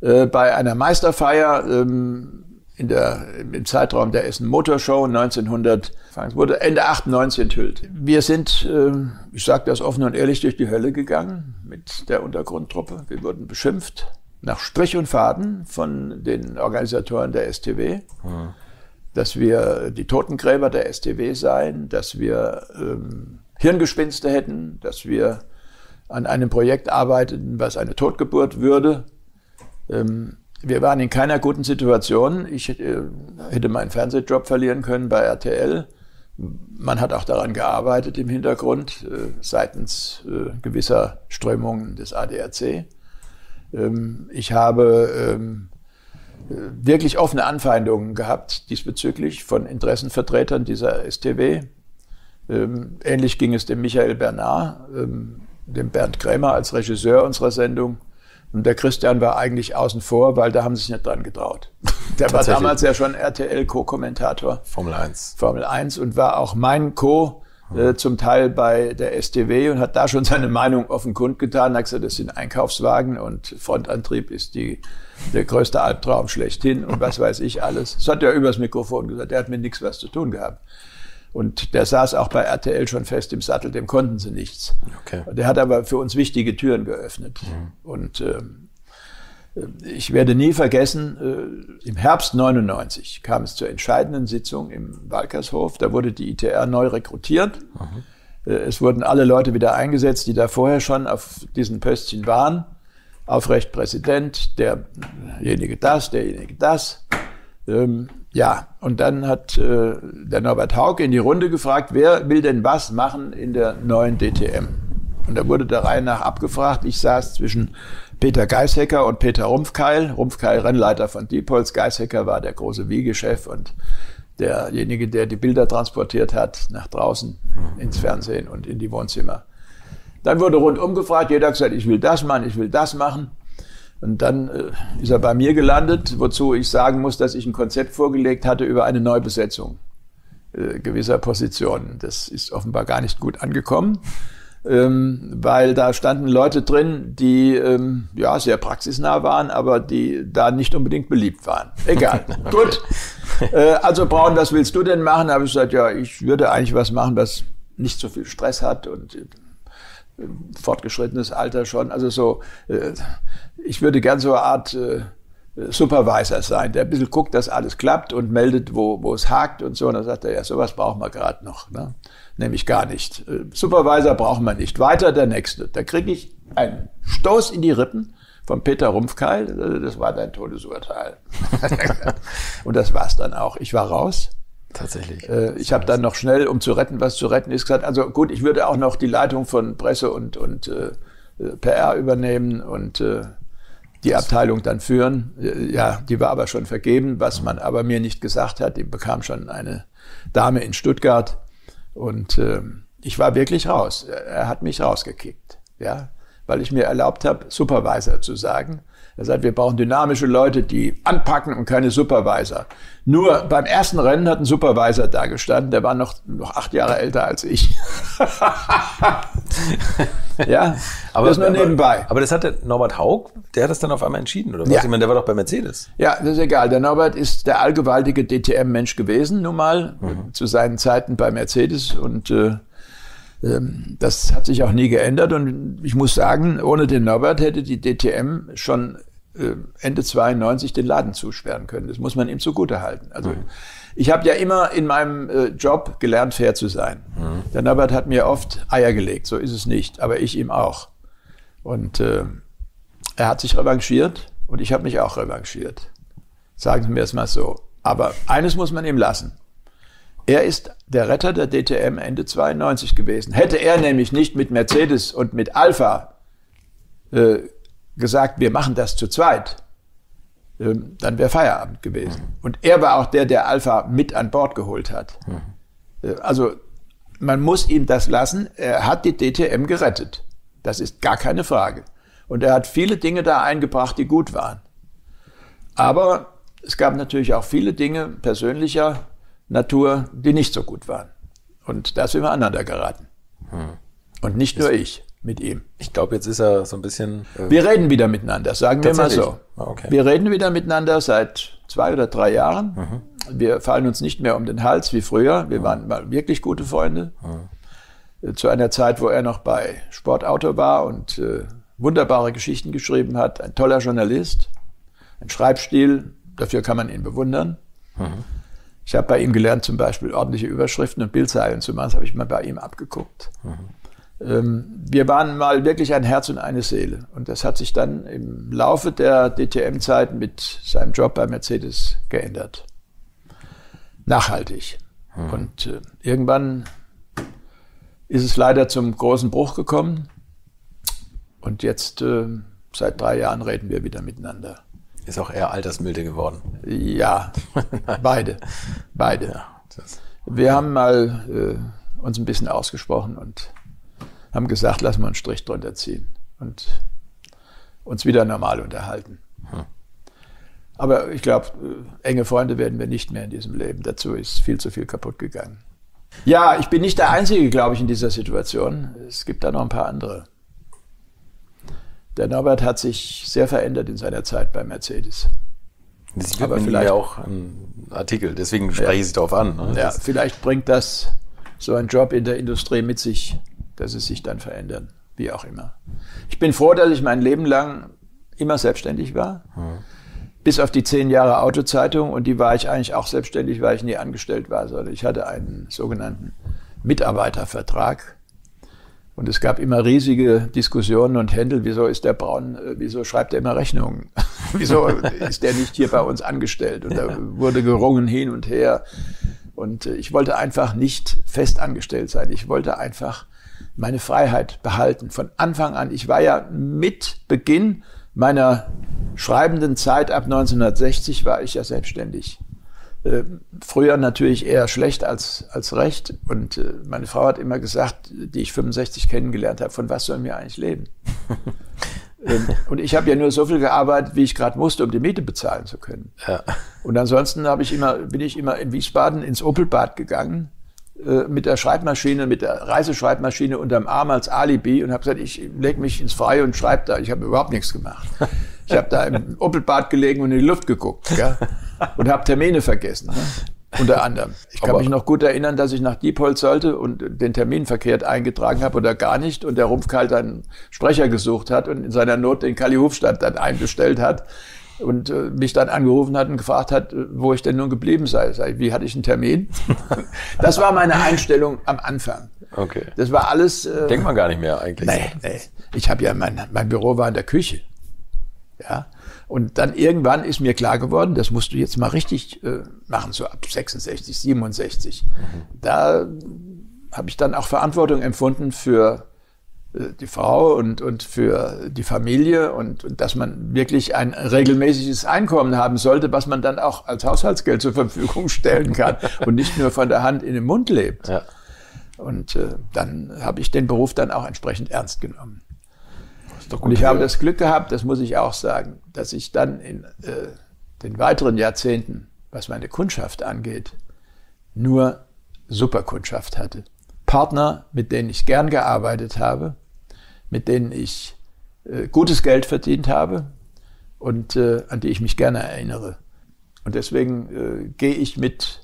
äh, bei einer Meisterfeier ähm, in der, im Zeitraum der Essen Motorshow neunzehnhundert. Es wurde Ende achtundneunzig enthüllt. Wir sind, äh, ich sage das offen und ehrlich, durch die Hölle gegangen mit der Untergrundtruppe. Wir wurden beschimpft. Nach Strich und Faden von den Organisatoren der S T W, mhm. dass wir die Totengräber der S T W seien, dass wir ähm, Hirngespinste hätten, dass wir an einem Projekt arbeiteten, was eine Totgeburt würde. Ähm, wir waren in keiner guten Situation. Ich äh, hätte meinen Fernsehjob verlieren können bei R T L. Man hat auch daran gearbeitet im Hintergrund, äh, seitens äh, gewisser Strömungen des A D A C. Ich habe ähm, wirklich offene Anfeindungen gehabt diesbezüglich von Interessenvertretern dieser S T W. Ähm, ähnlich ging es dem Michael Bernard, ähm, dem Bernd Krämer als Regisseur unserer Sendung. Und der Christian war eigentlich außen vor, weil da haben sie sich nicht dran getraut. Der war damals ja schon R T L-Co-Kommentator. Formel eins. Formel eins und war auch mein Co- zum Teil bei der S T W und hat da schon seine Meinung offen kundgetan. Er hat gesagt, das sind Einkaufswagen und Frontantrieb ist die, der größte Albtraum schlechthin und was weiß ich alles. Das hat er übers Mikrofon gesagt, der hat mit nichts was zu tun gehabt. Und der saß auch bei R T L schon fest im Sattel, dem konnten sie nichts. Okay. Der hat aber für uns wichtige Türen geöffnet. Mhm. Und ähm, ich werde nie vergessen, äh, im Herbst neunundneunzig kam es zur entscheidenden Sitzung im Walkershof. Da wurde die I T R neu rekrutiert. Mhm. Äh, es wurden alle Leute wieder eingesetzt, die da vorher schon auf diesen Pöstchen waren. Aufrecht Präsident, derjenige das, derjenige das. Ähm, ja, und dann hat äh, der Norbert Haug in die Runde gefragt, wer will denn was machen in der neuen D T M? Und da wurde der Reihe nach abgefragt. Ich saß zwischen Peter Geishecker und Peter Rumpfkeil. Rumpfkeil, Rennleiter von Diepholz. Geishecker war der große Wiegechef und derjenige, der die Bilder transportiert hat nach draußen ins Fernsehen und in die Wohnzimmer. Dann wurde rundum gefragt. Jeder hat gesagt, ich will das machen, ich will das machen. Und dann äh, ist er bei mir gelandet, wozu ich sagen muss, dass ich ein Konzept vorgelegt hatte über eine Neubesetzung äh, gewisser Positionen. Das ist offenbar gar nicht gut angekommen. Ähm, weil da standen Leute drin, die ähm, ja sehr praxisnah waren, aber die da nicht unbedingt beliebt waren. Egal. Okay. Gut. Äh, also Braun, was willst du denn machen? Da habe ich gesagt, ja, ich würde eigentlich was machen, was nicht so viel Stress hat und äh, fortgeschrittenes Alter schon. Also so, äh, ich würde gern so eine Art äh, Supervisor sein, der ein bisschen guckt, dass alles klappt und meldet, wo, wo es hakt und so. Und dann sagt er, ja, sowas brauchen wir gerade noch, ne? Nämlich gar nicht. Supervisor brauchen wir nicht. Weiter der Nächste. Da kriege ich einen Stoß in die Rippen von Peter Rumpfkeil. Das war dein Todesurteil. Und das war's dann auch. Ich war raus. Tatsächlich. Äh, ich habe dann noch schnell, um zu retten, was zu retten ist, gesagt, also gut, ich würde auch noch die Leitung von Presse und, und äh, P R übernehmen und äh, die Abteilung dann führen. Ja, die war aber schon vergeben, was man aber mir nicht gesagt hat. Die bekam schon eine Dame in Stuttgart. Und äh, ich war wirklich raus. Er hat mich rausgekickt, ja, weil ich mir erlaubt habe, Supervisor zu sagen. Er sagt, wir brauchen dynamische Leute, die anpacken und keine Supervisor. Nur beim ersten Rennen hat ein Supervisor da gestanden, der war noch, noch acht Jahre älter als ich. Ja, aber das nur nebenbei. Aber, aber das hat der Norbert Haug, der hat das dann auf einmal entschieden, oder was? Ja. Ich meine, der war doch bei Mercedes. Ja, das ist egal. Der Norbert ist der allgewaltige D T M-Mensch gewesen, nun mal, mhm. zu seinen Zeiten bei Mercedes. Und äh, das hat sich auch nie geändert. Und ich muss sagen, ohne den Norbert hätte die D T M schon Ende zweiundneunzig den Laden zusperren können. Das muss man ihm zugute halten. Also mhm. ich habe ja immer in meinem Job gelernt, fair zu sein. Mhm. Der Norbert hat mir oft Eier gelegt, so ist es nicht, aber ich ihm auch. Und äh, er hat sich revanchiert und ich habe mich auch revanchiert. Sagen Sie mir es mal so. Aber eines muss man ihm lassen. Er ist der Retter der D T M Ende zweiundneunzig gewesen. Hätte er nämlich nicht mit Mercedes und mit Alpha äh, gesagt, wir machen das zu zweit, dann wäre Feierabend gewesen. Und er war auch der, der Alpha mit an Bord geholt hat. Also man muss ihm das lassen, er hat die D T M gerettet. Das ist gar keine Frage. Und er hat viele Dinge da eingebracht, die gut waren. Aber es gab natürlich auch viele Dinge persönlicher Natur, die nicht so gut waren. Und da sind wir aneinander geraten. Und nicht nur ich. Mit ihm. Ich glaube, jetzt ist er so ein bisschen... Äh wir reden wieder miteinander, sagen wir mal so. Okay. Wir reden wieder miteinander seit zwei oder drei Jahren. Mhm. Wir fallen uns nicht mehr um den Hals wie früher. Wir mhm. waren mal wirklich gute Freunde. Mhm. Zu einer Zeit, wo er noch bei Sportauto war und äh, wunderbare Geschichten geschrieben hat. Ein toller Journalist, ein Schreibstil, dafür kann man ihn bewundern. Mhm. Ich habe bei ihm gelernt, zum Beispiel ordentliche Überschriften und Bildzeilen zu machen. Das habe ich mal bei ihm abgeguckt. Mhm. Wir waren mal wirklich ein Herz und eine Seele. Und das hat sich dann im Laufe der D T M-Zeit mit seinem Job bei Mercedes geändert. Nachhaltig. Hm. Und äh, irgendwann ist es leider zum großen Bruch gekommen. Und jetzt, äh, seit drei Jahren, reden wir wieder miteinander. Ist auch eher altersmilde geworden. Ja, beide. Beide. Ja, das, okay. Wir haben mal äh, uns ein bisschen ausgesprochen und haben gesagt, lassen wir einen Strich drunter ziehen und uns wieder normal unterhalten. Hm. Aber ich glaube, enge Freunde werden wir nicht mehr in diesem Leben. Dazu ist viel zu viel kaputt gegangen. Ja, ich bin nicht der Einzige, glaube ich, in dieser Situation. Es gibt da noch ein paar andere. Der Norbert hat sich sehr verändert in seiner Zeit bei Mercedes. Das aber vielleicht ja auch ein Artikel, deswegen spreche ja. ich es darauf an. Ne? Ja, vielleicht bringt das so ein Job in der Industrie mit sich, dass es sich dann verändern, wie auch immer. Ich bin froh, dass ich mein Leben lang immer selbstständig war, mhm. bis auf die zehn Jahre Autozeitung. Und die war ich eigentlich auch selbstständig, weil ich nie angestellt war, sondern ich hatte einen sogenannten Mitarbeitervertrag. Und es gab immer riesige Diskussionen und Händel, wieso ist der Braun, wieso schreibt er immer Rechnungen? Wieso ist der nicht hier bei uns angestellt? Und da wurde gerungen hin und her. Und ich wollte einfach nicht fest angestellt sein. Ich wollte einfach meine Freiheit behalten. Von Anfang an, ich war ja mit Beginn meiner schreibenden Zeit ab neunzehnhundertsechzig war ich ja selbstständig. Äh, früher natürlich eher schlecht als, als recht. Und äh, meine Frau hat immer gesagt, die ich fünfundsechzig kennengelernt habe, von was sollen wir eigentlich leben? ähm, und ich habe ja nur so viel gearbeitet, wie ich gerade musste, um die Miete bezahlen zu können. Ja. Und ansonsten habe ich immer, bin ich immer in Wiesbaden ins Opelbad gegangen, mit der Schreibmaschine, mit der Reiseschreibmaschine unterm Arm als Alibi und habe gesagt, ich lege mich ins Freie und schreibe da. Ich habe überhaupt nichts gemacht. Ich habe da im Opelbad gelegen und in die Luft geguckt, ja, und habe Termine vergessen, ne? Unter anderem. Ich kann Aber mich noch gut erinnern, dass ich nach Diepholz sollte und den Termin verkehrt eingetragen habe oder gar nicht und der Rumpfkalt einen Sprecher gesucht hat und in seiner Not den Kalli Hofstadt dann einbestellt hat. Und äh, mich dann angerufen hat und gefragt hat, wo ich denn nun geblieben sei. sei wie hatte ich einen Termin? Das war meine Einstellung am Anfang. Okay. Das war alles... Äh, denkt man gar nicht mehr eigentlich. Nee, nee. Ich habe ja, mein, mein Büro war in der Küche. Ja. Und dann irgendwann ist mir klar geworden, das musst du jetzt mal richtig äh, machen, so ab sechsundsechzig, siebenundsechzig. Mhm. Da habe ich dann auch Verantwortung empfunden für die Frau und, und für die Familie und, und dass man wirklich ein regelmäßiges Einkommen haben sollte, was man dann auch als Haushaltsgeld zur Verfügung stellen kann und nicht nur von der Hand in den Mund lebt. Ja. Und äh, dann habe ich den Beruf dann auch entsprechend ernst genommen. ist doch gut. Und ich habe das Glück gehabt, das muss ich auch sagen, dass ich dann in äh, den weiteren Jahrzehnten, was meine Kundschaft angeht, nur Superkundschaft hatte. Partner, mit denen ich gern gearbeitet habe, mit denen ich äh, gutes Geld verdient habe und äh, an die ich mich gerne erinnere. Und deswegen äh, gehe ich mit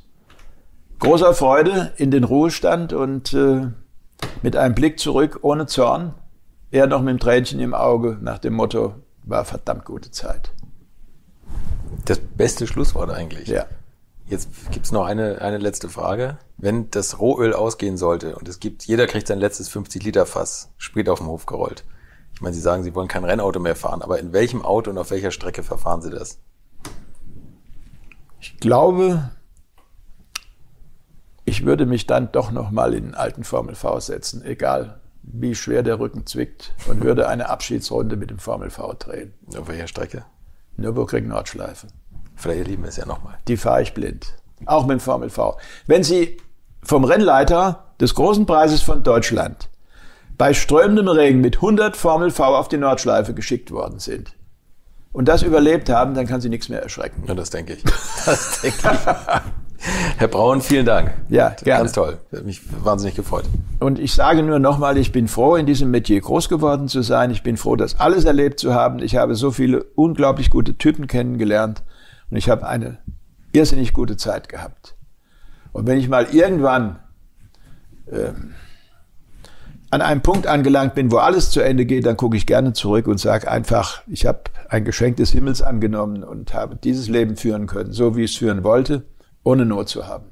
großer Freude in den Ruhestand und äh, mit einem Blick zurück, ohne Zorn, eher noch mit dem Tränchen im Auge, nach dem Motto, war verdammt gute Zeit. Das beste Schlusswort eigentlich. Ja. Jetzt gibt es noch eine, eine letzte Frage. Wenn das Rohöl ausgehen sollte und es gibt, jeder kriegt sein letztes fünfzig-Liter-Fass spät auf dem Hof gerollt. Ich meine, Sie sagen, Sie wollen kein Rennauto mehr fahren, aber in welchem Auto und auf welcher Strecke verfahren Sie das? Ich glaube, ich würde mich dann doch nochmal in einen alten Formel V setzen, egal wie schwer der Rücken zwickt, und würde eine Abschiedsrunde mit dem Formel V drehen. Auf welcher Strecke? Nürburgring-Nordschleife. Vielleicht lieben wir es ja nochmal. Die fahre ich blind. Auch mit dem Formel V. Wenn Sie vom Rennleiter des Großen Preises von Deutschland bei strömendem Regen mit hundert Formel V auf die Nordschleife geschickt worden sind und das überlebt haben, dann kann Sie nichts mehr erschrecken. Ja, das denke ich. Das denke ich. Herr Braun, vielen Dank. Ja, gerne. Ganz toll. Hat mich wahnsinnig gefreut. Und ich sage nur nochmal, ich bin froh, in diesem Metier groß geworden zu sein. Ich bin froh, das alles erlebt zu haben. Ich habe so viele unglaublich gute Typen kennengelernt. Und ich habe eine irrsinnig gute Zeit gehabt. Und wenn ich mal irgendwann ähm, an einem Punkt angelangt bin, wo alles zu Ende geht, dann gucke ich gerne zurück und sage einfach, ich habe ein Geschenk des Himmels angenommen und habe dieses Leben führen können, so wie ich es führen wollte, ohne Not zu haben.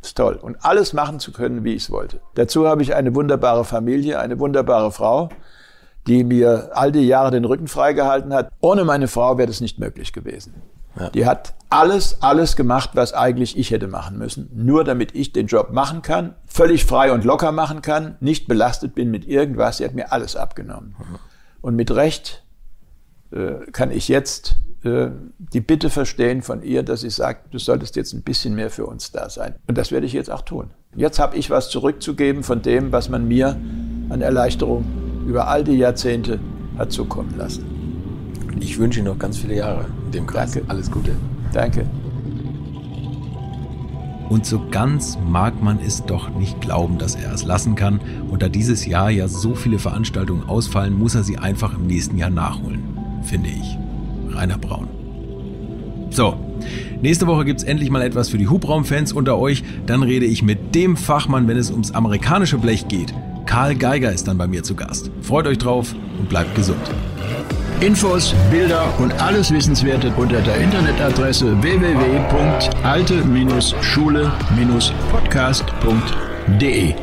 Das ist toll. Und alles machen zu können, wie ich es wollte. Dazu habe ich eine wunderbare Familie, eine wunderbare Frau, die mir all die Jahre den Rücken freigehalten hat. Ohne meine Frau wäre das nicht möglich gewesen. Ja. Die hat alles, alles gemacht, was eigentlich ich hätte machen müssen. Nur damit ich den Job machen kann, völlig frei und locker machen kann, nicht belastet bin mit irgendwas. Sie hat mir alles abgenommen. Mhm. Und mit Recht äh, kann ich jetzt äh, die Bitte verstehen von ihr, dass sie sagt, du solltest jetzt ein bisschen mehr für uns da sein. Und das werde ich jetzt auch tun. Jetzt habe ich was zurückzugeben von dem, was man mir an Erleichterung über all die Jahrzehnte hat zukommen lassen. Ich wünsche Ihnen noch ganz viele Jahre in dem Kreis. Danke. Alles Gute. Danke. Und so ganz mag man es doch nicht glauben, dass er es lassen kann. Und da dieses Jahr ja so viele Veranstaltungen ausfallen, muss er sie einfach im nächsten Jahr nachholen. Finde ich. Rainer Braun. So, nächste Woche gibt es endlich mal etwas für die Hubraumfans unter euch. Dann rede ich mit dem Fachmann, wenn es ums amerikanische Blech geht. Karl Geiger ist dann bei mir zu Gast. Freut euch drauf und bleibt gesund. Infos, Bilder und alles Wissenswerte unter der Internetadresse w w w punkt alte Bindestrich schule Bindestrich podcast punkt de.